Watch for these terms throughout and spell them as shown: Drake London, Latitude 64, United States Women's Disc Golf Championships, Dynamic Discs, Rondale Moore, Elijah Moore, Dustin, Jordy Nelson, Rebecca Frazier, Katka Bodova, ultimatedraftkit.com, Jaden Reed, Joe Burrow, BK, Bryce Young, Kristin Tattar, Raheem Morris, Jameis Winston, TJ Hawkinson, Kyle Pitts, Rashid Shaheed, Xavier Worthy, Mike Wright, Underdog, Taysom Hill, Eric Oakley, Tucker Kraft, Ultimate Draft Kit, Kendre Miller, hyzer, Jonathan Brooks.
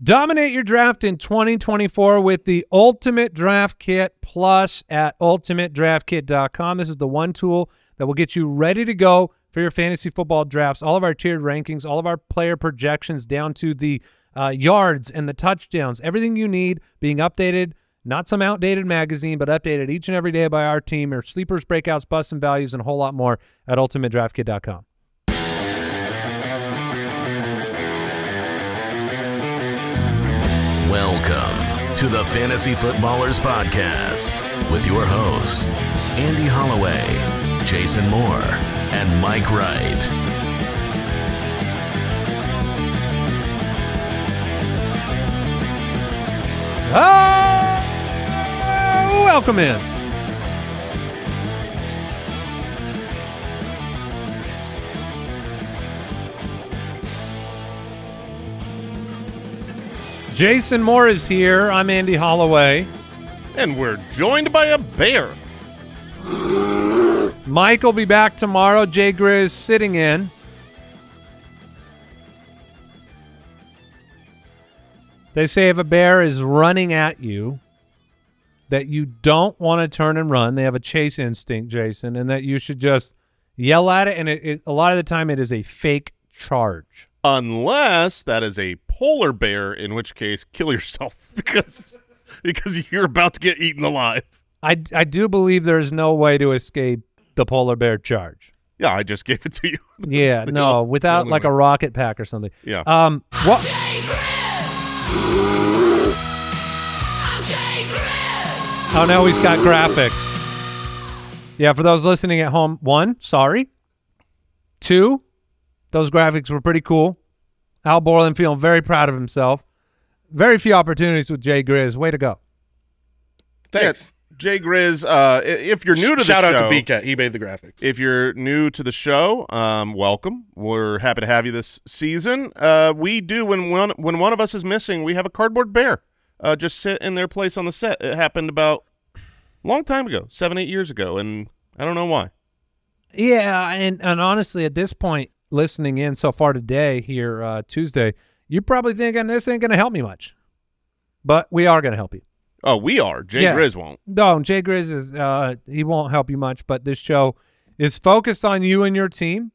Dominate your draft in 2024 with the Ultimate Draft Kit Plus at ultimatedraftkit.com. This is the one tool that will get you ready to go for your fantasy football drafts. All of our tiered rankings, all of our player projections down to the yards and the touchdowns, everything you need being updated, not some outdated magazine, but updated each and every day by our team, or sleepers, breakouts, busts, and values, and a whole lot more at ultimatedraftkit.com. Welcome to the Fantasy Footballers Podcast with your hosts, Andy Holloway, Jason Moore, and Mike Wright. Oh, welcome in. Jason Moore is here. I'm Andy Holloway. And we're joined by a bear. Mike will be back tomorrow. Jay Grizz sitting in. They say if a bear is running at you, that you don't want to turn and run. They have a chase instinct, Jason, and that you should just yell at it. And a lot of the time it is a fake charge. Unless that is a polar bear, in which case kill yourself because you're about to get eaten alive. I do believe there is no way to escape the polar bear charge. Yeah, I just gave it to you. Yeah, no, without like a rocket pack or something. Yeah. What? Oh, now he's got graphics. Yeah, for those listening at home, one, sorry. Two, those graphics were pretty cool. Al Borland feeling very proud of himself. Very few opportunities with Jay Grizz. Way to go. Thanks. Yeah, Jay Grizz, if you're new to the show. Shout out to BK. He made the graphics. If you're new to the show, welcome. We're happy to have you this season. We do, when one of us is missing, we have a cardboard bear just sit in their place on the set. It happened about a long time ago, 7, 8 years ago, and I don't know why. Yeah, and honestly, at this point, listening in so far today here Tuesday, you're probably thinking this ain't going to help me much, but we are going to help you. Oh, we are. Jay Grizz won't. No, Jay Grizz is he won't help you much, but this show is focused on you and your team.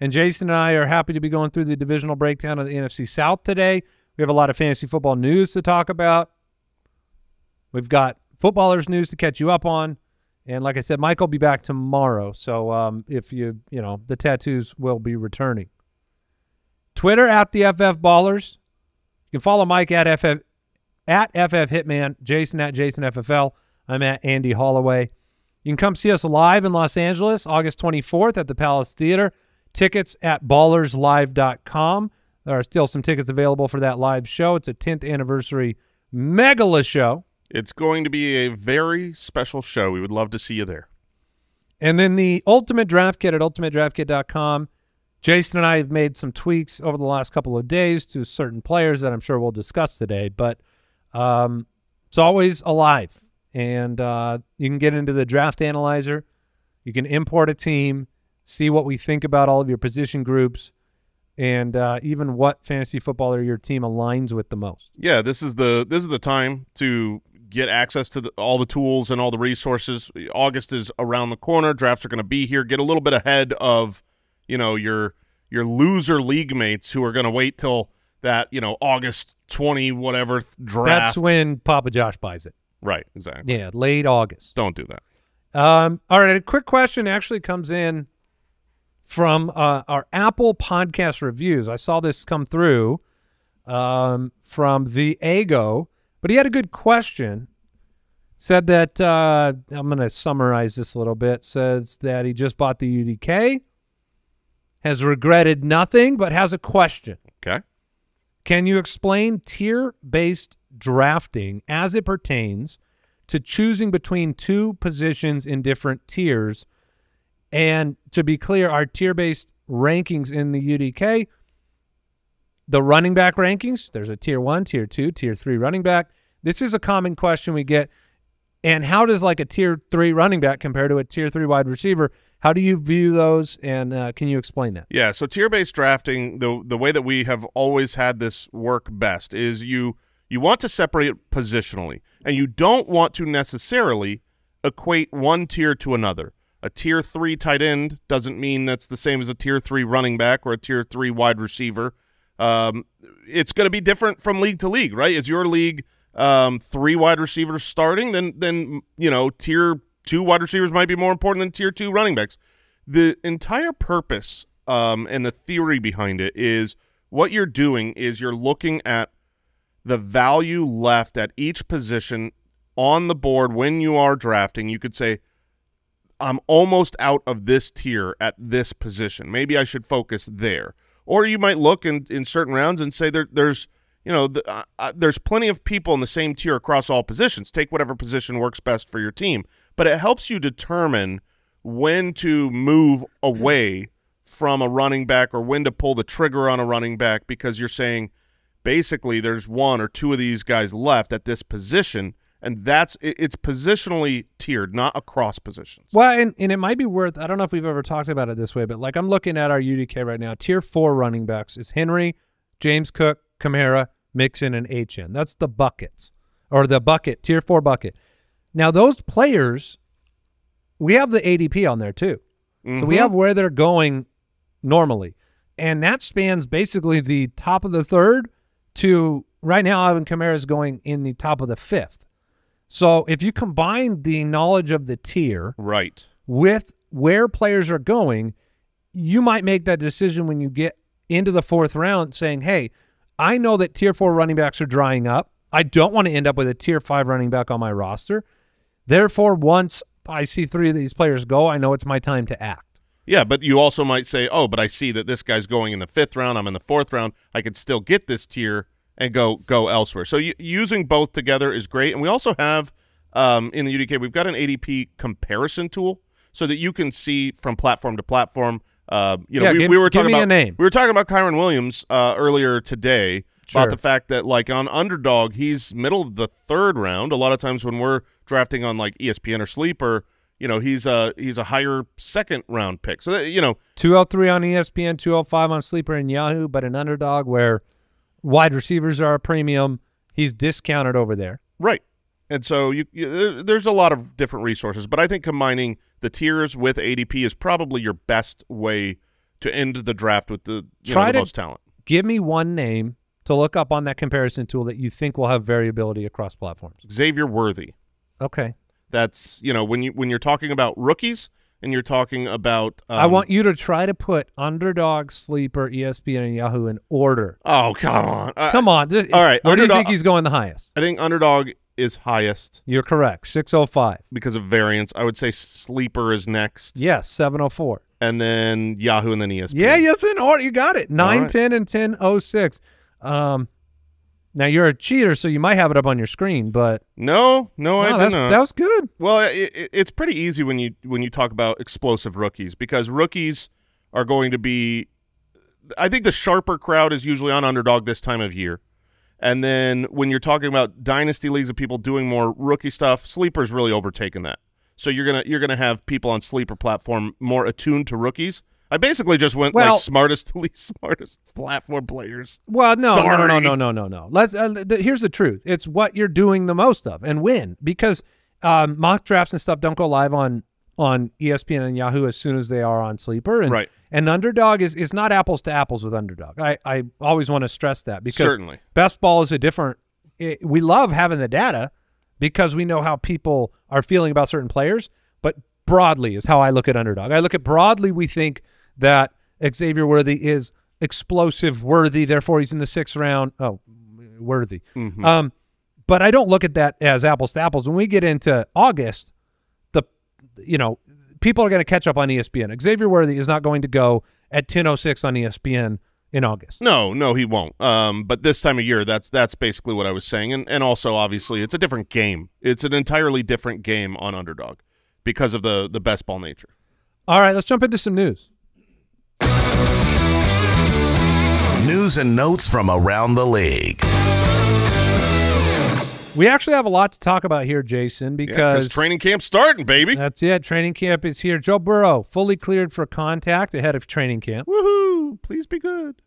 And Jason and I are happy to be going through the divisional breakdown of the NFC South today. We have a lot of fantasy football news to talk about. We've got footballers news to catch you up on. And like I said, Mike will be back tomorrow. So if you know, the tattoos will be returning. Twitter at the FF Ballers. You can follow Mike at FF Hitman, Jason at Jason FFL. I'm at Andy Holloway. You can come see us live in Los Angeles, August 24th at the Palace Theater. Tickets at ballerslive.com. There are still some tickets available for that live show. It's a 10th anniversary megala show. It's going to be a very special show. We would love to see you there. And then the Ultimate Draft Kit at ultimatedraftkit.com. Jason and I have made some tweaks over the last couple of days to certain players that I'm sure we'll discuss today. But it's always alive. And you can get into the Draft Analyzer. You can import a team, see what we think about all of your position groups, and even what fantasy footballer your team aligns with the most. Yeah, this is the time to get access to all the tools and all the resources. August is around the corner. Drafts are going to be here. Get a little bit ahead of, you know, your loser league mates who are going to wait till that, you know, August 20 whatever draft. That's when Papa Josh buys it. Right, exactly. Yeah, late August. Don't do that. All right, a quick question actually comes in from our Apple Podcast reviews. I saw this come through from the Ego. But he had a good question. Said that, I'm going to summarize this a little bit. Says that he just bought the UDK, has regretted nothing, but has a question. Okay. Can you explain tier-based drafting as it pertains to choosing between two positions in different tiers? And to be clear, our tier-based rankings in the UDK, the running back rankings, there's a tier 1, tier 2, tier 3 running back. This is a common question we get. And how does like a tier 3 running back compare to a tier 3 wide receiver? How do you view those, and can you explain that? Yeah, so tier-based drafting, the way that we have always had this work best is you want to separate it positionally, and you don't want to necessarily equate one tier to another. A tier 3 tight end doesn't mean that's the same as a tier 3 running back or a tier 3 wide receiver. It's going to be different from league to league, right? Is your league 3 wide receivers starting? Then you know, tier 2 wide receivers might be more important than tier 2 running backs. The entire purpose and the theory behind it is what you're doing is you're looking at the value left at each position on the board when you are drafting. You could say, I'm almost out of this tier at this position. Maybe I should focus there. Or you might look in certain rounds and say there's you know there's plenty of people in the same tier across all positions. Take whatever position works best for your team. But it helps you determine when to move away from a running back or when to pull the trigger on a running back, because you're saying basically there's one or two of these guys left at this position. And it's positionally tiered, not across positions. Well, and it might be worth, I don't know if we've ever talked about it this way, but like I'm looking at our UDK right now. Tier 4 running backs is Henry, James Cook, Kamara, Mixon, and HN. That's the buckets, or the bucket, tier 4 bucket. Now those players, we have the ADP on there too. Mm-hmm. So we have where they're going normally. And that spans basically the top of the third to right now Alvin Kamara is going in the top of the fifth. So if you combine the knowledge of the tier with where players are going, you might make that decision when you get into the fourth round saying, hey, I know that tier 4 running backs are drying up. I don't want to end up with a tier 5 running back on my roster. Therefore, once I see 3 of these players go, I know it's my time to act. Yeah, but you also might say, oh, but I see that this guy's going in the 5th round. I'm in the 4th round. I could still get this tier and go elsewhere. So using both together is great. And we also have, in the UDK, we've got an ADP comparison tool so that you can see from platform to platform. We were talking about Kyron Williams earlier today about the fact that, like, on Underdog, he's middle of the 3rd round. A lot of times when we're drafting on, like, ESPN or Sleeper, you know, he's a higher 2nd round pick. So, that, you know. 203 on ESPN, 205 on Sleeper and Yahoo, but an Underdog where wide receivers are a premium, he's discounted over there. Right. And so there's a lot of different resources, but I think combining the tiers with ADP is probably your best way to end the draft with the most talent. Give me one name to look up on that comparison tool that you think will have variability across platforms. Xavier Worthy. Okay. That's, you know, when you're talking about rookies and you're talking about... I want you to try to put Underdog, Sleeper, ESPN, and Yahoo in order. Oh, come on. Come on. All right. Where do you think he's going the highest? I think Underdog is highest. You're correct. 605. Because of variance. I would say Sleeper is next. Yes, 704. And then Yahoo and then ESPN. Yeah, yes, in order. You got it. 910 and 1006. Now, you're a cheater, so you might have it up on your screen, but... No, I didn't know. That was good. Well, it's pretty easy when you talk about explosive rookies, because rookies are going to be... I think the sharper crowd is usually on Underdog this time of year. And then when you're talking about dynasty leagues of people doing more rookie stuff, Sleeper's really overtaken that. So you're gonna have people on Sleeper platform more attuned to rookies. I basically just went like smartest to least smartest platform players. Well, no. Let's. Here's the truth: it's what you're doing the most of and when, because mock drafts and stuff don't go live on ESPN and Yahoo as soon as they are on Sleeper, and Underdog is not apples to apples with Underdog. I always want to stress that, because best ball is a different. We love having the data because we know how people are feeling about certain players, but broadly is how I look at Underdog. I look at broadly. We think that Xavier Worthy is explosive worthy, therefore he's in the 6th round. Oh, Worthy. Mm-hmm. But I don't look at that as apples to apples. When we get into August, people are going to catch up on ESPN. Xavier Worthy is not going to go at 10:06 on ESPN in August. No, he won't. But this time of year, that's basically what I was saying. And also, obviously, it's a different game. It's an entirely different game on Underdog because of the best ball nature. All right, let's jump into some news. News and notes from around the league. We actually have a lot to talk about here, Jason, because training camp's starting, baby. That's it. Training camp is here. Joe Burrow, fully cleared for contact ahead of training camp. Woohoo! Please be good.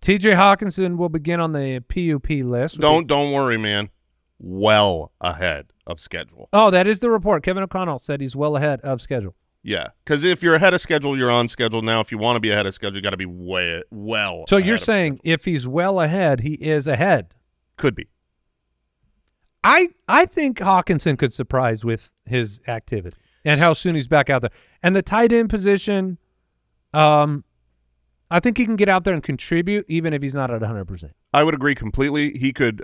TJ Hawkinson will begin on the PUP list. Don't worry, man. Well ahead of schedule. Oh, that is the report. Kevin O'Connell said he's well ahead of schedule. Yeah, because if you're ahead of schedule, you're on schedule. Now, if you want to be ahead of schedule, you got to be well. So you're saying if he's well ahead, he is ahead. Could be. I think Hawkinson could surprise with his activity and how soon he's back out there. And the tight end position, I think he can get out there and contribute even if he's not at 100%. I would agree completely. He could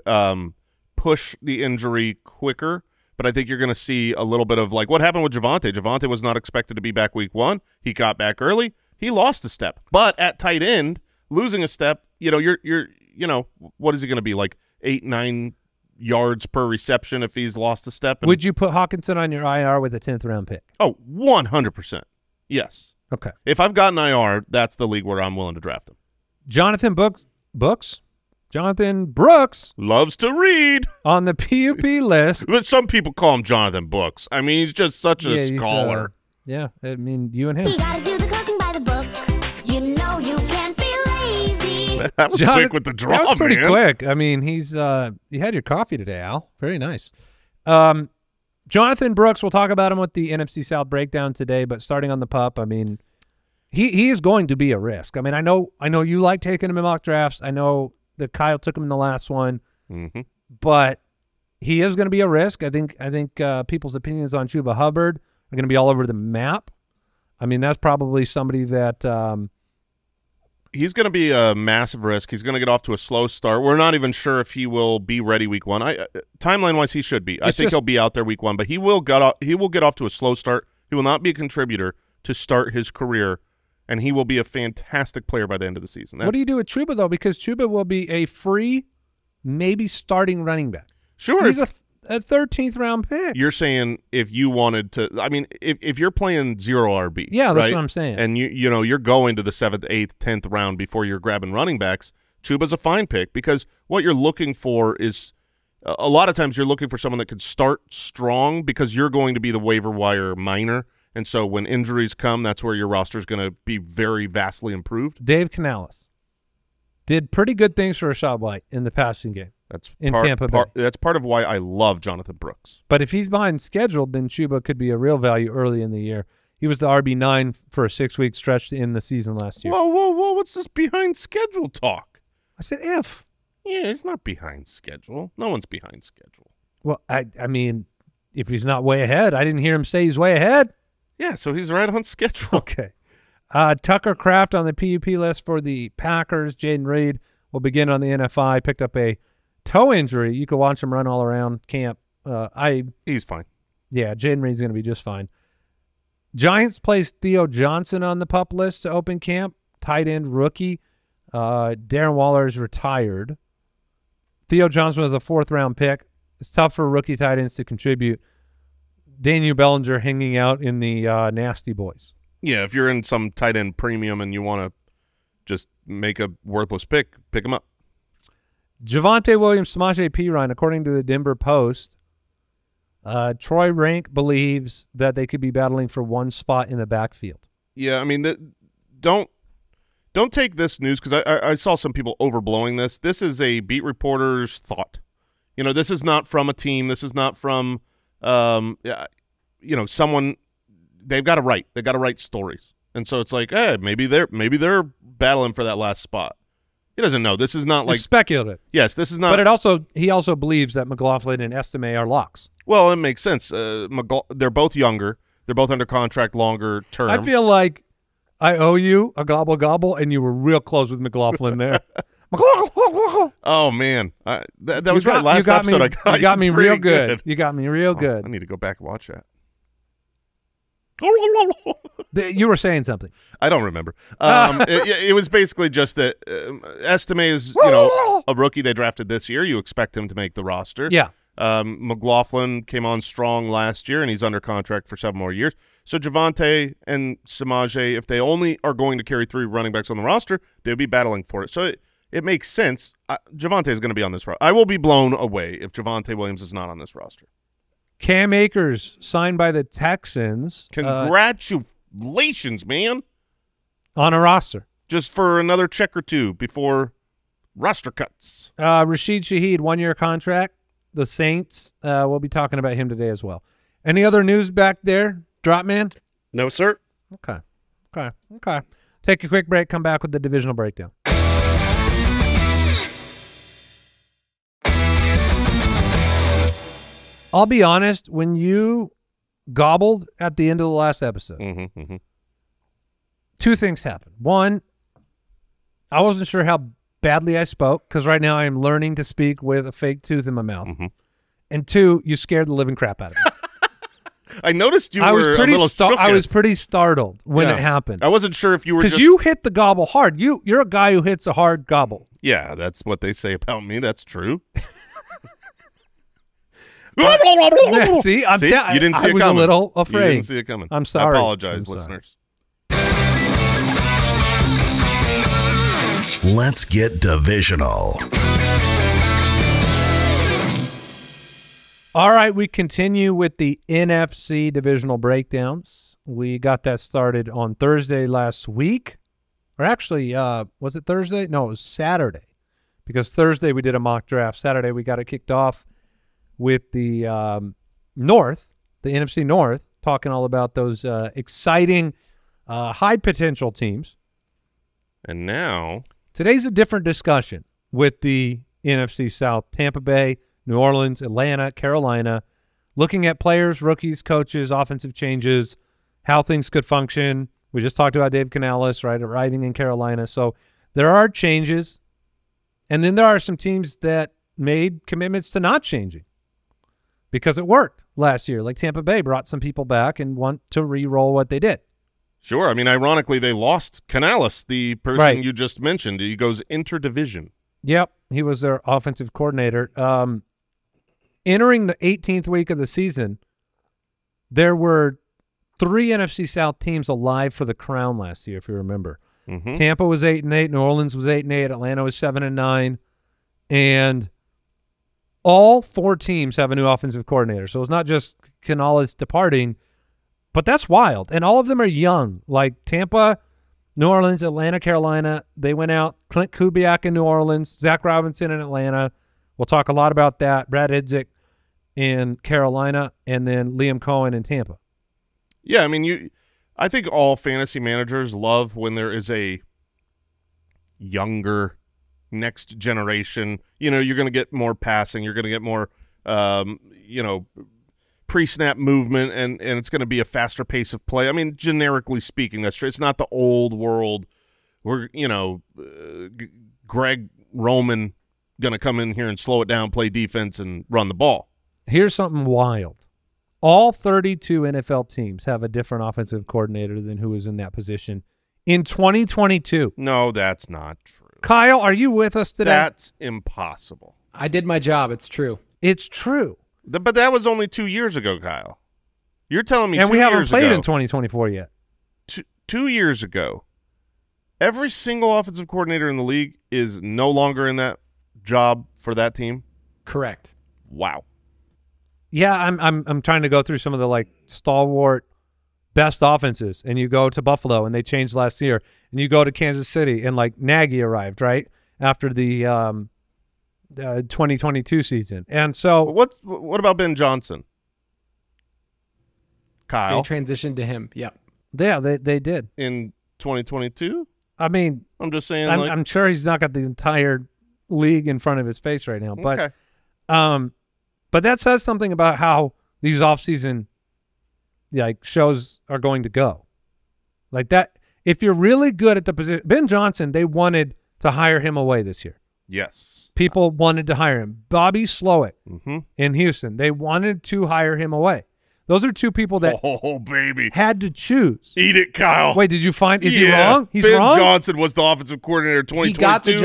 push the injury quicker, but I think you're going to see a little bit of like what happened with Javonte. Javonte was not expected to be back week 1. He got back early. He lost a step. But at tight end, losing a step, you know, you know, what is he going to be like 8, 9 yards per reception if he's lost a step? And would you put Hawkinson on your IR with a 10th round pick? Oh, 100%. Yes. Okay. If I've got an IR, that's the league where I'm willing to draft him. Jonathan Brooks loves to read on the PUP list. Some people call him Jonathan Brooks. I mean, he's just such a scholar. Yeah, I mean, you and him. You gotta do the cooking by the book. You know you can't be lazy. That was quick with the draw, man. That was pretty quick. I mean, he's you had your coffee today, Al. Very nice. Jonathan Brooks. We'll talk about him with the NFC South breakdown today. But starting on the pup, I mean, he is going to be a risk. I mean, I know you like taking him in mock drafts. I know that Kyle took him in the last one, but he is going to be a risk. I think people's opinions on Chuba Hubbard are going to be all over the map. I mean, that's probably somebody that he's going to be a massive risk. He's going to get off to a slow start. We're not even sure if he will be ready week 1. Timeline-wise, he should be. I think he'll be out there week 1, but he will get off to a slow start. He will not be a contributor to start his career. And he will be a fantastic player by the end of the season. What do you do with Chuba, though? Because Chuba will be a free, maybe starting running back. Sure. He's a 13th round pick. You're saying if you wanted to – I mean, if you're playing 0 RB. Yeah, that's what I'm saying. And, you know, you're going to the 7th, 8th, 10th round before you're grabbing running backs. Chuba's a fine pick because what you're looking for is – a lot of times you're looking for someone that could start strong because you're going to be the waiver wire minor. And so when injuries come, that's where your roster is going to be very vastly improved. Dave Canales did pretty good things for Rashad White in the passing game in Tampa Bay. That's part of why I love Jonathan Brooks. But if he's behind scheduled, then Chuba could be a real value early in the year. He was the RB9 for a 6-week stretch in the season last year. Whoa, whoa, whoa. What's this behind schedule talk? I said if. Yeah, he's not behind schedule. No one's behind schedule. Well, I mean, if he's not way ahead, I didn't hear him say he's way ahead. Yeah, so he's right on schedule. Okay. Tucker Kraft on the PUP list for the Packers. Jaden Reed will begin on the NFI. Picked up a toe injury. You can watch him run all around camp. He's fine. Yeah, Jaden Reed's going to be just fine. Giants placed Theo Johnson on the PUP list to open camp. Tight end rookie. Darren Waller is retired. Theo Johnson was a 4th-round pick. It's tough for rookie tight ends to contribute. Daniel Bellinger hanging out in the Nasty Boys. Yeah, if you're in some tight end premium and you want to just make a worthless pick, pick him up. Javonte Williams, Samaje Perine, according to the Denver Post, Troy Rank believes that they could be battling for one spot in the backfield. Yeah, I mean, don't take this news because I saw some people overblowing this. This is a beat reporter's thought. You know, this is not from a team. This is not from – you know, someone they've got to write stories, and so it's like, hey, maybe they're battling for that last spot. He doesn't know. This is not like speculative. Yes, this is not. But he also believes that McLaughlin and Estime are locks. Well, it makes sense. They're both younger. They're both under contract longer term. I feel like I owe you a gobble gobble, and you were real close with McLaughlin there. Oh man, that was right. Last episode, I got me real good. You got me real good. I need to go back and watch that. You were saying something. I don't remember. It was basically just that Estime is, you know, a rookie they drafted this year. You expect him to make the roster. Yeah. McLaughlin came on strong last year, and he's under contract for 7 more years. So Javonte and Samaje, if they only are going to carry 3 running backs on the roster, they'll be battling for it. So. it makes sense. Javonte is going to be on this roster. I will be blown away if Javonte Williams is not on this roster. Cam Akers signed by the Texans. Congratulations, man. On a roster. Just for another check or two before roster cuts. Rashid Shaheed, one-year contract. The Saints, we'll be talking about him today as well. Any other news back there, Drop Man? No, sir. Okay. Okay. Okay. Take a quick break. Come back with the divisional breakdown. I'll be honest, when you gobbled at the end of the last episode, two things happened. One, I wasn't sure how badly I spoke because right now I am learning to speak with a fake tooth in my mouth. And two, you scared the living crap out of me. I noticed you I was pretty startled when it happened. I wasn't sure if you were because you hit the gobble hard. You're a guy who hits a hard gobble. Yeah, that's what they say about me. That's true. Yeah, see, I'm you didn't see it coming. I was a little afraid. You didn't see it coming. I'm sorry. I apologize, listeners. Let's get divisional. All right, we continue with the NFC divisional breakdowns. We got that started on Thursday last week. Or actually, was it Thursday? No, it was Saturday. Because Thursday we did a mock draft. Saturday we got it kicked off with the North, the NFC North, talking all about those exciting, high-potential teams. And now... today's a different discussion with the NFC South, Tampa Bay, New Orleans, Atlanta, Carolina, looking at players, rookies, coaches, offensive changes, how things could function. We just talked about Dave Canales, right, arriving in Carolina. So there are changes, and then there are some teams that made commitments to not changing. Because it worked last year. Like Tampa Bay brought some people back and want to re-roll what they did. Sure. I mean, ironically, they lost Canales, the person you just mentioned. He goes interdivision. Yep. He was their offensive coordinator. Entering the 18th week of the season, there were three NFC South teams alive for the crown last year, if you remember. Tampa was 8-8. New Orleans was 8-8. Atlanta was 7-9. And... all four teams have a new offensive coordinator, so it's not just Canales departing, but that's wild. And all of them are young, like Tampa, New Orleans, Atlanta, Carolina. They went out, Clint Kubiak in New Orleans, Zac Robinson in Atlanta. We'll talk a lot about that. Brad Edzik in Carolina, and then Liam Cohen in Tampa. Yeah, I mean, I think all fantasy managers love when there is a younger next generation, you know, you're going to get more passing, you're going to get more, you know, pre-snap movement, and it's going to be a faster pace of play. I mean, generically speaking, that's true. It's not the old world where, you know, Greg Roman going to come in here and slow it down, play defense, and run the ball. Here's something wild. All 32 NFL teams have a different offensive coordinator than who is in that position in 2022. No, that's not true. Kyle, are you with us today? That's impossible. I did my job. It's true. It's true. But that was only 2 years ago, Kyle. You're telling me 2 years ago. And we haven't played in 2024 yet. 2 years ago, every single offensive coordinator in the league is no longer in that job for that team? Correct. Wow. Yeah, I'm trying to go through some of the, like, stalwart best offenses, and you go to Buffalo, and they changed last year, and you go to Kansas City, and like Nagy arrived right after the 2022 season. And so what about Ben Johnson? Kyle, they transitioned to him. Yep. Yeah, they did in 2022. I mean, I'm just saying. I'm sure he's not got the entire league in front of his face right now, but okay. But that says something about how these offseason shows are going to go. Like that, if you're really good at the position, Ben Johnson, they wanted to hire him away this year. Yes. People wanted to hire him. Bobby Slowick in Houston, they wanted to hire him away. Those are two people that had to choose. Eat it, Kyle. Wait, did you find, is he wrong? He's wrong? Ben Johnson was the offensive coordinator in 2022. He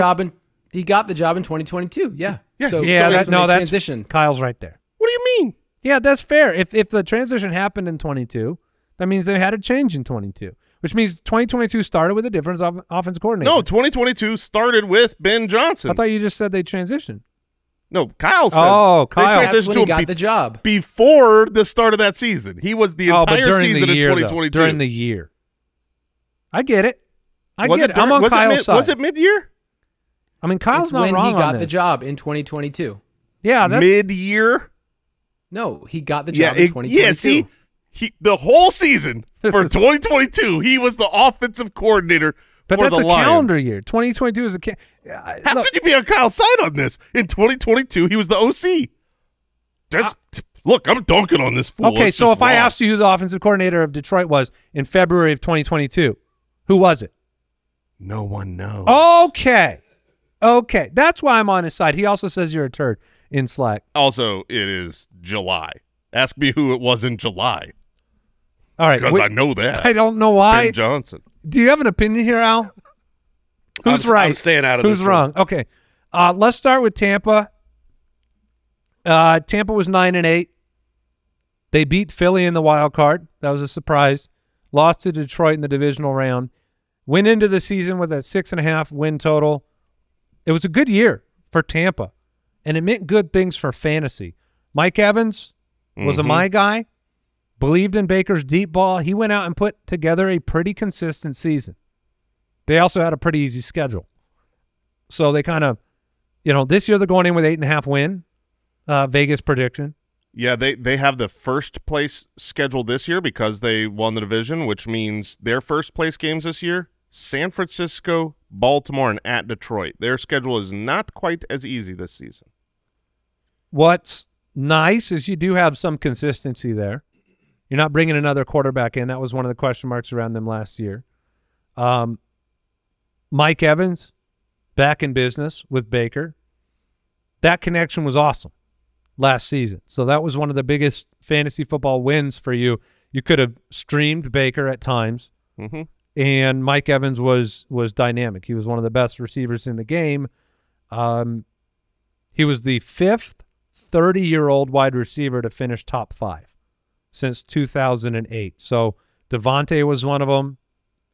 got the job in 2022, yeah. So that's transition. Kyle's right there. What do you mean? Yeah, that's fair. If the transition happened in 22, that means they had a change in 22. which means 2022 started with a different offensive coordinator. No, 2022 started with Ben Johnson. I thought you just said they transitioned. No, Kyle said. Oh, Kyle. That's when he got the job. Before the start of that season. He was the entire season in 2022. During the year. I get it. I get it. I'm on Kyle's side. Was it mid-year? I mean, Kyle's not wrong on this. When he got the job in 2022. Yeah. Mid-year? No, he got the job in 2022. Yeah, see? The whole season for 2022, he was the offensive coordinator. But that's a calendar year. 2022 is a calendar year. How could you be on Kyle's side on this? In 2022, he was the OC. Just look, I'm dunking on this fool. Okay, so if I asked you who the offensive coordinator of Detroit was in February of 2022, who was it? No one knows. Okay. Okay. That's why I'm on his side. He also says you're a turd in Slack. Also, it is July. Ask me who it was in July. All right. Because I know that. I don't know why. Ben Johnson. Do you have an opinion here, Al? Who's right? I'm staying out of this. Who's wrong? Okay. Let's start with Tampa. Tampa was 9-8. They beat Philly in the wild card. That was a surprise. Lost to Detroit in the divisional round. Went into the season with a 6.5 win total. It was a good year for Tampa, and it meant good things for fantasy. Mike Evans was a my guy. Believed in Baker's deep ball. He went out and put together a pretty consistent season. They also had a pretty easy schedule. So they kind of, you know, this year they're going in with 8.5 win, Vegas prediction. Yeah, they have the first place schedule this year because they won the division, which means their first place games this year, San Francisco, Baltimore, and at Detroit. Their schedule is not quite as easy this season. What's nice is you do have some consistency there. You're not bringing another quarterback in. That was one of the question marks around them last year. Mike Evans, back in business with Baker. That connection was awesome last season. So that was one of the biggest fantasy football wins for you. You could have streamed Baker at times, and Mike Evans was dynamic. He was one of the best receivers in the game. He was the fifth 30-year-old wide receiver to finish top 5. Since 2008. So Devontae was one of them,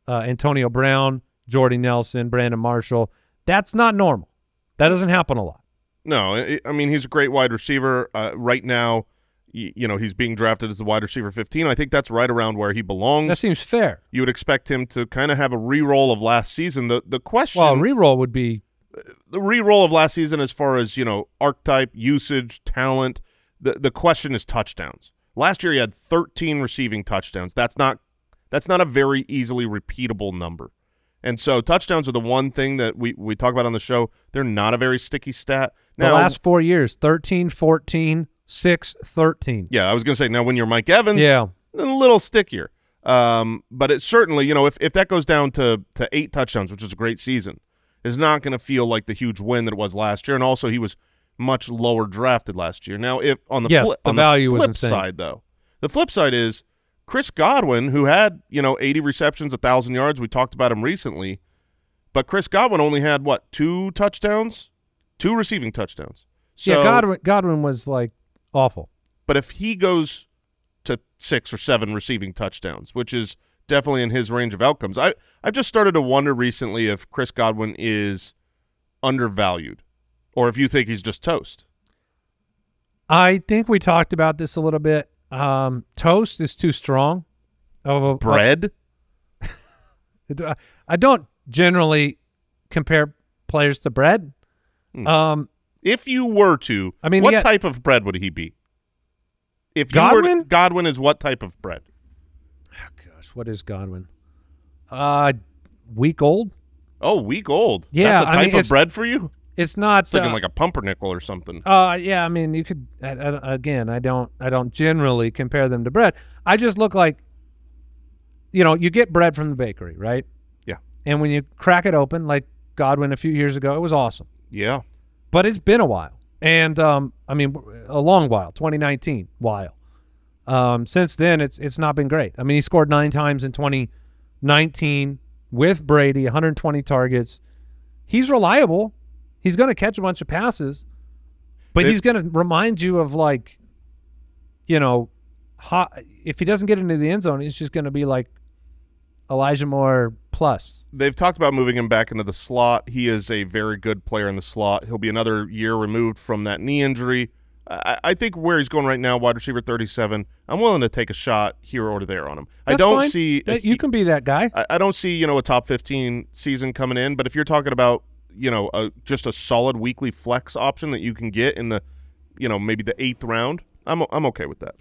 Antonio Brown, Jordy Nelson, Brandon Marshall. That's not normal. That doesn't happen a lot. No, I mean, he's a great wide receiver. Right now, you know, he's being drafted as the wide receiver 15. I think that's right around where he belongs. That seems fair. You would expect him to kind of have a re-roll of last season. The question... Well, a re-roll would be... The re-roll of last season as far as, you know, archetype, usage, talent. The question is touchdowns. Last year he had 13 receiving touchdowns. That's not a very easily repeatable number. And so touchdowns are the one thing that we talk about on the show. They're not a very sticky stat. Now, the last 4 years, 13, 14, 6, 13. Yeah, I was going to say, now when you're Mike Evans, a little stickier. But it certainly, you know, if that goes down to 8 touchdowns, which is a great season, it's not going to feel like the huge win that it was last year. And also he was much lower drafted last year. Now, if on the flip side, though, the flip side is Chris Godwin, who had 80 receptions, 1,000 yards. We talked about him recently, but Chris Godwin only had what, 2 touchdowns, 2 receiving touchdowns. So, yeah, Godwin was like awful. But if he goes to 6 or 7 receiving touchdowns, which is definitely in his range of outcomes, I've just started to wonder recently if Chris Godwin is undervalued. Or if you think he's just toast. I think we talked about this a little bit. Toast is too strong. Bread? I don't generally compare players to bread. If you were to, I mean, what type of bread would he be? If Godwin? You were to, Godwin is what type of bread? Oh, gosh, what is Godwin? Week old? Oh, week old. Yeah, that's a type of bread for you? It's not thinking like a pumpernickel or something. Yeah, I mean, you could. Again, I don't generally compare them to bread. I just look like, you know, you get bread from the bakery, right? Yeah. And when you crack it open, like Godwin a few years ago, it was awesome. Yeah. But it's been a while, and I mean, a long while. 2019, while. Since then, it's not been great. I mean, he scored 9 times in 2019 with Brady, 120 targets. He's reliable. He's going to catch a bunch of passes, but he's going to remind you of, like, you know, if he doesn't get into the end zone, he's just going to be like Elijah Moore plus. They've talked about moving him back into the slot. He is a very good player in the slot. He'll be another year removed from that knee injury. I think where he's going right now, wide receiver 37, I'm willing to take a shot here or there on him. That's fine. You can be that guy. I don't see, you know, a top 15 season coming in, but if you're talking about, you know, just a solid weekly flex option that you can get in the, you know, maybe the 8th round, I'm okay with that.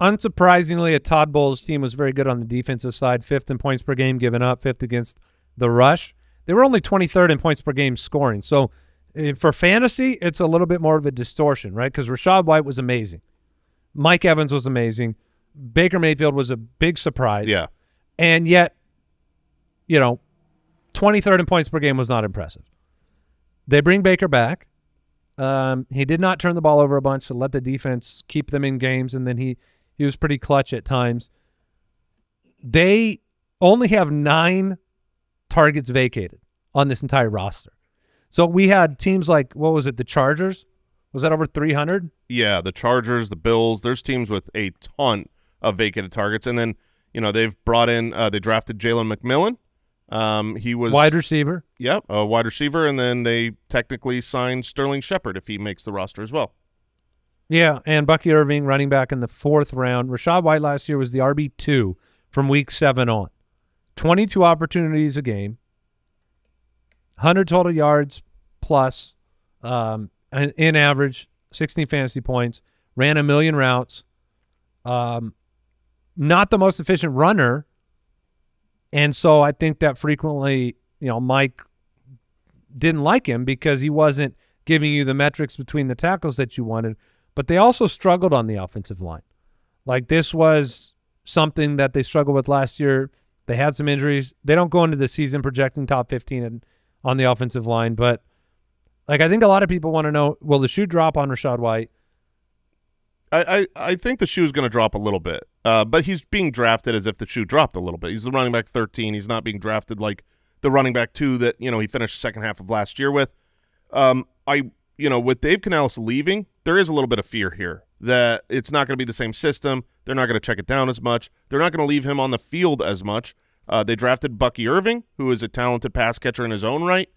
Unsurprisingly, a Todd Bowles team was very good on the defensive side, 5th in points per game given up, 5th against the rush. They were only 23rd in points per game scoring. So for fantasy, it's a little bit more of a distortion, right? Because Rashad White was amazing. Mike Evans was amazing. Baker Mayfield was a big surprise. Yeah. And yet, you know, 23rd in points per game was not impressive. They bring Baker back. He did not turn the ball over a bunch, so let the defense keep them in games, and then he was pretty clutch at times. They only have 9 targets vacated on this entire roster. So we had teams like, what was it, the Chargers? Was that over 300? Yeah, the Chargers, the Bills. There's teams with a ton of vacated targets. And then, you know, they've brought in, they drafted Jalen McMillan. He was wide receiver. Yep, a wide receiver. And then they technically signed Sterling Shepard if he makes the roster as well. Yeah, and Bucky Irving, running back in the 4th round. Rashad White last year was the RB2 from week 7 on. 22 opportunities a game, 100 total yards plus, in average, 16 fantasy points, ran 1 million routes. Not the most efficient runner. And so I think that frequently, you know, Mike didn't like him because he wasn't giving you the metrics between the tackles that you wanted. But they also struggled on the offensive line. Like, this was something that they struggled with last year. They had some injuries. They don't go into the season projecting top 15 on the offensive line. But, like, I think a lot of people want to know, will the shoe drop on Rashad White? I think the shoe is going to drop a little bit. But he's being drafted as if the shoe dropped a little bit. He's the running back 13. He's not being drafted like the running back 2 that, you know, he finished second half of last year with. You know, with Dave Canales leaving, there is a little bit of fear here that it's not going to be the same system. They're not going to check it down as much. They're not going to leave him on the field as much. They drafted Bucky Irving, who is a talented pass catcher in his own right.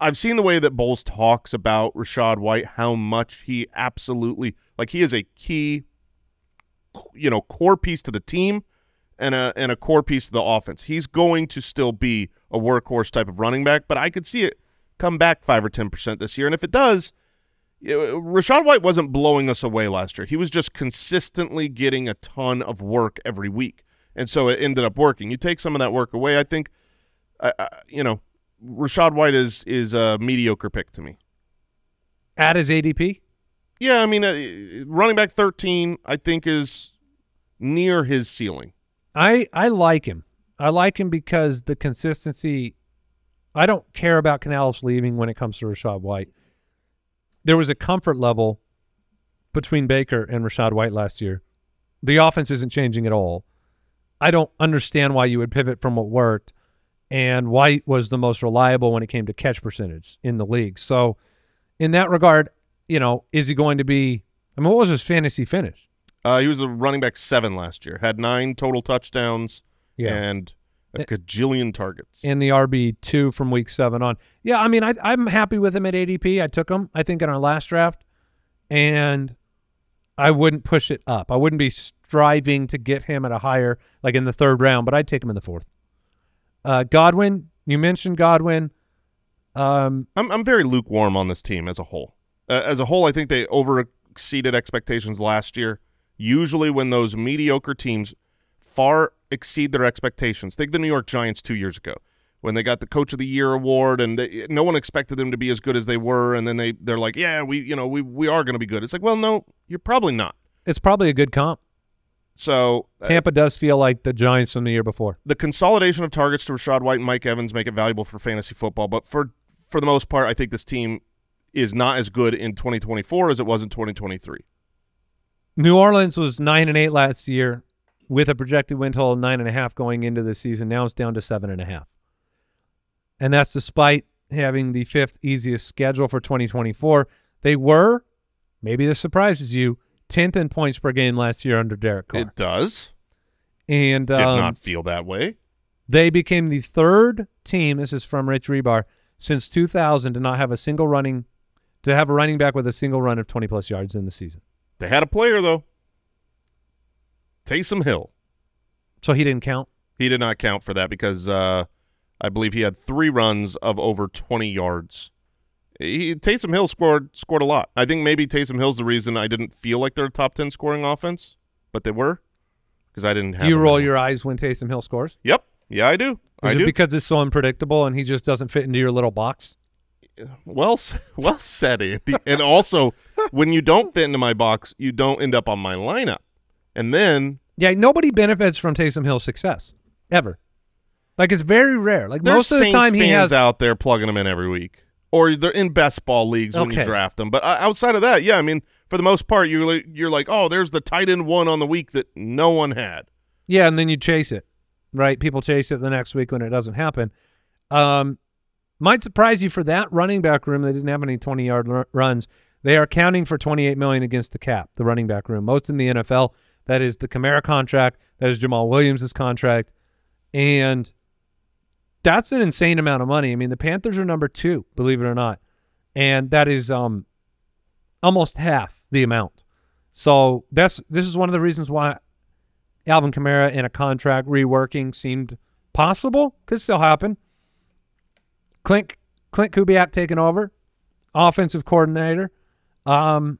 I've seen the way that Bowles talks about Rashad White, how much he absolutely, like, he is a key, you know, core piece to the team and a core piece to the offense. He's going to still be a workhorse type of running back, but I could see it come back 5 or 10% this year. And if it does, Rashad White wasn't blowing us away last year. He was just consistently getting a ton of work every week. And so it ended up working. You take some of that work away, I think, you know, Rashad White is a mediocre pick to me. At his ADP? Yeah, I mean, running back 13, I think, is near his ceiling. I like him. I like him because the consistency. I don't care about Canales leaving when it comes to Rashad White. There was a comfort level between Baker and Rashad White last year. The offense isn't changing at all. I don't understand why you would pivot from what worked, and White was the most reliable when it came to catch percentage in the league. So in that regard, you know, is he going to be, I mean, what was his fantasy finish? He was a running back 7 last year, had 9 total touchdowns, yeah, and a gajillion targets. And the RB2 from week 7 on. Yeah, I mean, I'm happy with him at ADP. I took him, I think, in our last draft, and I wouldn't push it up. I wouldn't be striving to get him at a higher, like in the 3rd round, but I'd take him in the 4th. Godwin, you mentioned Godwin. I'm very lukewarm on this team as a whole. I think they over-exceeded expectations last year. Usually when those mediocre teams far exceed their expectations. Think the New York Giants 2 years ago when they got the Coach of the Year award, and no one expected them to be as good as they were, and then they're like, yeah, we are going to be good. It's like, well, no, you're probably not. It's probably a good comp. So Tampa does feel like the Giants from the year before. The consolidation of targets to Rashad White and Mike Evans make it valuable for fantasy football, but for the most part, I think this team – is not as good in 2024 as it was in 2023. New Orleans was 9-8 last year with a projected win total of 9.5 going into the season. Now it's down to 7.5. And that's despite having the 5th easiest schedule for 2024. They were, maybe this surprises you, 10th in points per game last year under Derek Carr. It does. and did not feel that way. They became the third team. This is from Rich Rebar since 2000 to not have a single running, to have a running back with a single run of 20-plus yards in the season. They had a player though, Taysom Hill. So he didn't count. He did not count for that because I believe he had 3 runs of over 20 yards. Taysom Hill scored a lot. I think maybe Taysom Hill's the reason I didn't feel like they're a top 10 scoring offense, but they were because I didn't have. Do you roll your eyes when Taysom Hill scores? Yep. Yeah, I do. Is it because it's so unpredictable and he just doesn't fit into your little box? Well said, Andy. And also, when you don't fit into my box, you don't end up on my lineup. And then... yeah, nobody benefits from Taysom Hill's success, ever. Like, it's very rare. Like, most of the time he has... Saints fans out there plugging him in every week. Or they're in best ball leagues when you draft them. But outside of that, yeah, I mean, for the most part, you're like, oh, there's the tight end one on the week that no one had. Yeah, and then you chase it, right? People chase it the next week when it doesn't happen. Might surprise you for that running back room. They didn't have any 20-yard runs. They are counting for $28 million against the cap, the running back room. Most in the NFL. That is the Kamara contract. That is Jamal Williams' contract. And... that's an insane amount of money. I mean, the Panthers are number 2, believe it or not. And that is almost half the amount. So this is one of the reasons why Alvin Kamara and a contract reworking seemed possible. Could still happen. Clint Kubiak taking over, offensive coordinator.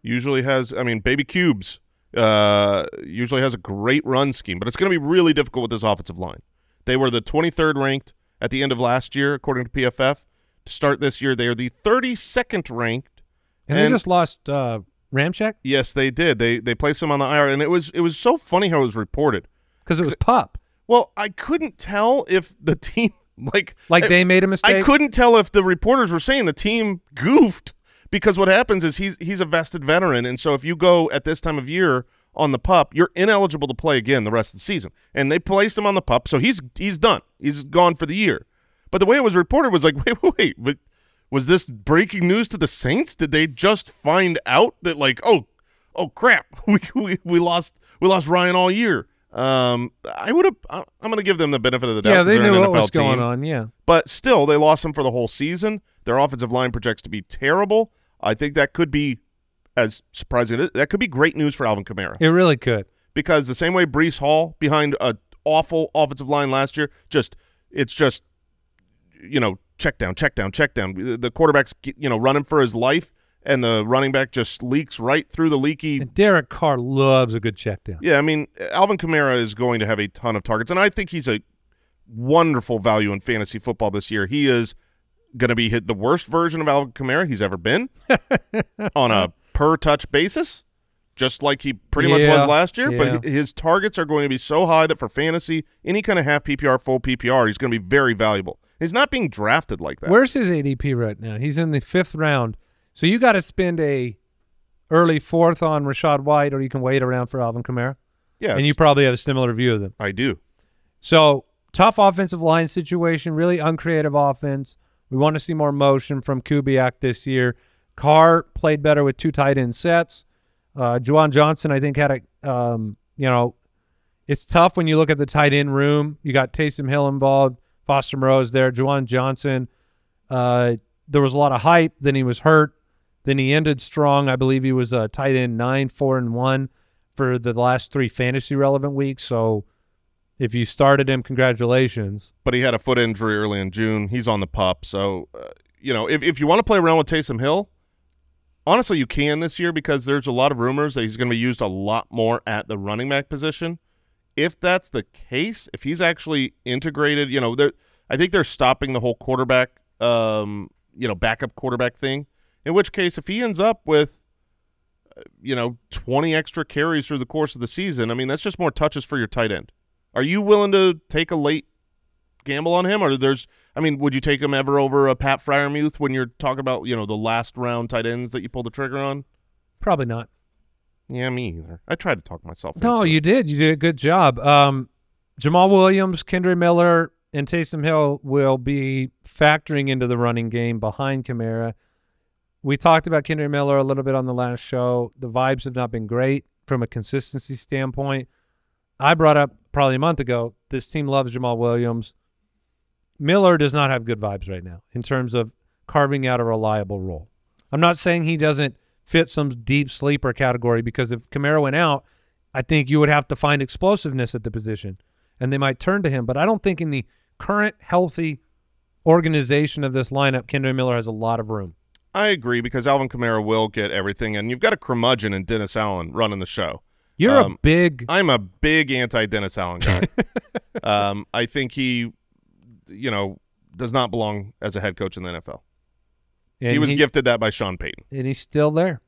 Usually has, I mean, baby cubes. Usually has a great run scheme, but it's going to be really difficult with this offensive line. They were the 23rd ranked at the end of last year, according to PFF. To start this year, they are the 32nd ranked. And they just lost Ramczyk? Yes, they did. They placed him on the IR, and it was so funny how it was reported. Because it was Pop. Well, I couldn't tell if the team, like they made a mistake? I couldn't tell if the reporters were saying the team goofed, because what happens is he's a vested veteran, and so if you go at this time of year on the PUP, you're ineligible to play again the rest of the season. And they placed him on the PUP, so he's done. He's gone for the year. But the way it was reported was like, wait, was this breaking news to the Saints? Did they just find out that, like, oh crap, we lost Ryan all year? I'm going to give them the benefit of the doubt. Yeah, they knew what was going on, yeah. But still, they lost him for the whole season. Their offensive line projects to be terrible. I think that could be, as surprising as it is, that could be great news for Alvin Kamara. It really could. Because the same way Breece Hall behind an awful offensive line last year, it's just, you know, check down, check down, check down. The quarterback's, you know, running for his life, and the running back just leaks right through the leaky. And Derek Carr loves a good check down. Yeah, I mean, Alvin Kamara is going to have a ton of targets, and I think he's a wonderful value in fantasy football this year. He is going to be hit the worst version of Alvin Kamara he's ever been on a per touch basis, just like he pretty much was last year. But his targets are going to be so high that for fantasy, any kind of half PPR, full PPR, he's going to be very valuable. He's not being drafted like that. Where's his ADP right now? He's in the 5th round. So you got to spend a early 4th on Rashad White, or you can wait around for Alvin Kamara. Yeah, and you probably have a similar view of them. I do. So tough offensive line situation, really uncreative offense. We want to see more motion from Kubiak this year. Carr played better with 2 tight end sets. Juwan Johnson, I think, had a, you know, it's tough when you look at the tight end room. You got Taysom Hill involved. Foster Moreau is there. Juwan Johnson, there was a lot of hype. Then he was hurt. Then he ended strong. I believe he was a tight end 9, 4, and 1 for the last 3 fantasy relevant weeks. So if you started him, congratulations. But he had a foot injury early in June. He's on the PUP. So, you know, if you want to play around with Taysom Hill, honestly, you can this year because there's a lot of rumors that he's going to be used a lot more at the running back position. If that's the case, if he's actually integrated, you know, I think they're stopping the whole quarterback, you know, backup quarterback thing, in which case if he ends up with, you know, 20 extra carries through the course of the season, I mean, that's just more touches for your tight end. Are you willing to take a late gamble on him? Or I mean, would you take him ever over a Pat Freiermuth when you're talking about, you know, the last round tight ends that you pull the trigger on? Probably not. Yeah, me either. I tried to talk myself into it. No, you did. You did a good job. Jamal Williams, Kendre Miller, and Taysom Hill will be factoring into the running game behind Kamara. We talked about Kendre Miller a little bit on the last show. The vibes have not been great from a consistency standpoint. I brought up probably a month ago, this team loves Jamal Williams. Miller does not have good vibes right now in terms of carving out a reliable role. I'm not saying he doesn't fit some deep sleeper category, because if Kamara went out, I think you would have to find explosiveness at the position, and they might turn to him. But I don't think in the current healthy organization of this lineup, Kendre Miller has a lot of room. I agree, because Alvin Kamara will get everything, and you've got a curmudgeon in Dennis Allen running the show. You're a big... I'm a big anti-Dennis Allen guy. I think he, you know, does not belong as a head coach in the NFL. And he was gifted that by Sean Payton. And he's still there.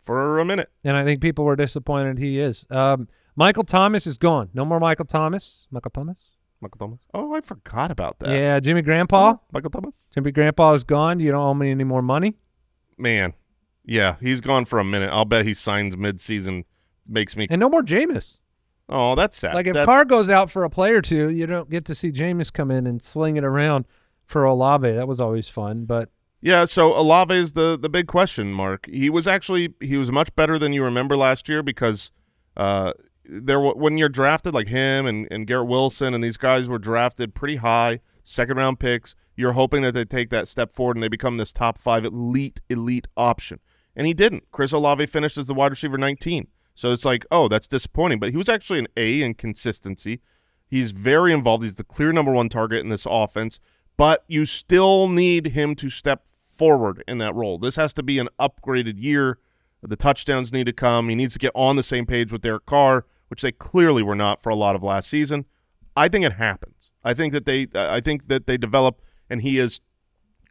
For a minute. And I think people were disappointed he is. Michael Thomas is gone. No more Michael Thomas. Michael Thomas? Michael Thomas. Oh, I forgot about that. Yeah, Jimmy Grandpa. Michael Thomas. Jimmy Grandpa is gone. You don't owe me any more money. Man. Yeah, he's gone for a minute. I'll bet he signs mid-season. Makes me... And no more Jameis. Oh, that's sad. Like, if Carr goes out for a play or two, you don't get to see Jameis come in and sling it around for Olave. That was always fun, but... Yeah, so Olave is the big question mark. He was much better than you remember last year, because when you're drafted, like him and Garrett Wilson and these guys were drafted pretty high, second-round picks, you're hoping that they take that step forward and they become this top-5 elite option. And he didn't. Chris Olave finished as the wide receiver 19. So it's like, oh, that's disappointing. But he was actually an A in consistency. He's very involved. He's the clear #1 target in this offense. But you still need him to step forward in that role. This has to be an upgraded year. The touchdowns need to come. He needs to get on the same page with Derek Carr, which they clearly were not for a lot of last season. I think it happens. I think that they develop, and he is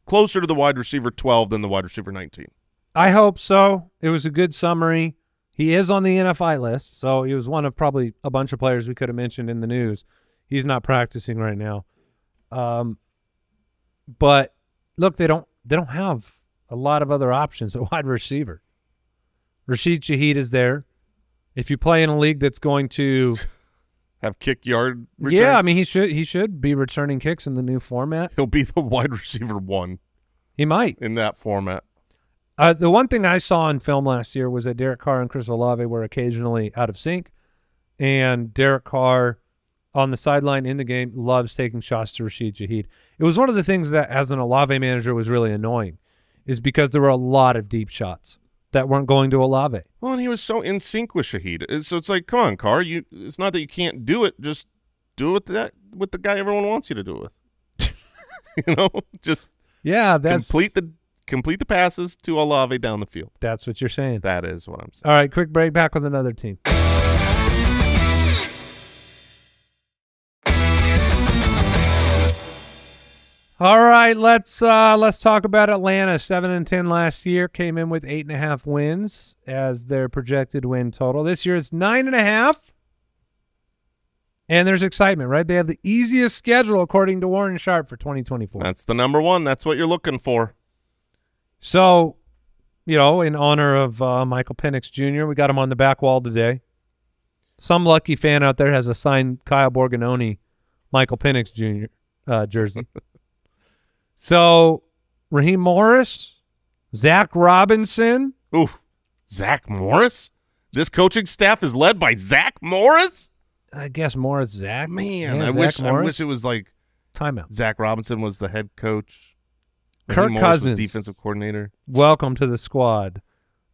closer to the wide receiver 12 than the wide receiver 19. I hope so. It was a good summary. He is on the NFI list, so he was one of probably a bunch of players we could have mentioned in the news. He's not practicing right now. But look, they don't have a lot of other options at wide receiver. Rashid Shaheed is there. If you play in a league that's going to have kick yard returns. Yeah, I mean, he should be returning kicks in the new format. He'll be the wide receiver 1. He might. In that format. The one thing I saw in film last year was that Derek Carr and Chris Olave were occasionally out of sync, and Derek Carr on the sideline in the game loves taking shots to Rashid Shaheed. It was one of the things that as an Olave manager was really annoying, is because there were a lot of deep shots that weren't going to Olave. Well, and he was so in sync with Shaheed. So it's like, come on, Carr, it's not that you can't do it, just do it with the guy everyone wants you to do it with. You know, just complete the passes to Olave down the field. That's what you're saying. That is what I'm saying. All right, quick break, back with another team. All right, let's talk about Atlanta. 7-10 last year, came in with 8.5 wins as their projected win total. This year it's 9.5, and there's excitement, right? They have the easiest schedule according to Warren Sharp for 2024. That's the #1. That's what you're looking for. So, you know, in honor of Michael Penix Jr., we got him on the back wall today. Some lucky fan out there has a signed Kyle Borgononi, Michael Penix Jr. Jersey. So, Raheem Morris, Zac Robinson. Oof, Zac Morris? This coaching staff is led by Zac Morris? I guess Morris, Zac. Man, yeah, I wish it was like timeout. Zac Robinson was the head coach. Kirk Cousins was defensive coordinator. Welcome to the squad.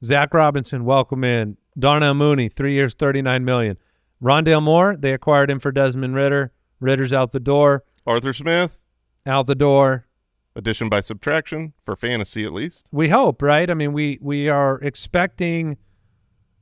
Zac Robinson, welcome in. Darnell Mooney, 3 years, $39 million. Rondale Moore, they acquired him for Desmond Ridder. Ridder's out the door. Arthur Smith. Out the door. Addition by subtraction, for fantasy at least. We hope, right? I mean, we are expecting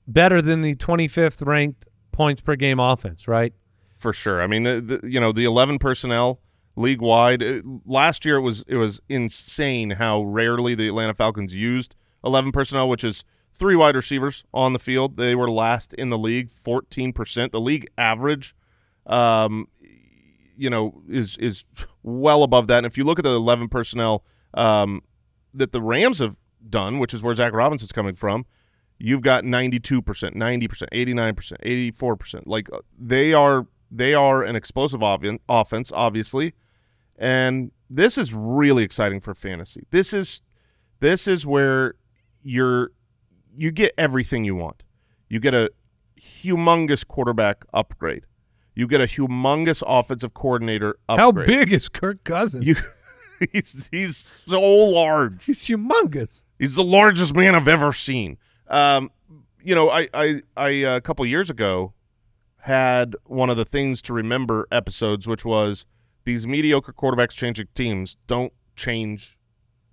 better than the 25th ranked points per game offense, right? For sure. I mean, you know, the 11 personnel league-wide. Last year it was insane how rarely the Atlanta Falcons used 11 personnel, which is 3 wide receivers on the field. They were last in the league, 14%. The league average, you know, is well above that. And if you look at the 11 personnel that the Rams have done, which is where Zac Robinson's coming from, you've got 92%, 90%, 89%, 84%. Like, they are an explosive offense, obviously, and this is really exciting for fantasy. This is where you get everything you want. You get a humongous quarterback upgrade. You get a humongous offensive coordinator upgrade. How big is Kirk Cousins? He's so large. He's humongous. He's the largest man I've ever seen. You know, I a couple years ago had one of the things to remember episodes, which was these mediocre quarterbacks changing teams don't change.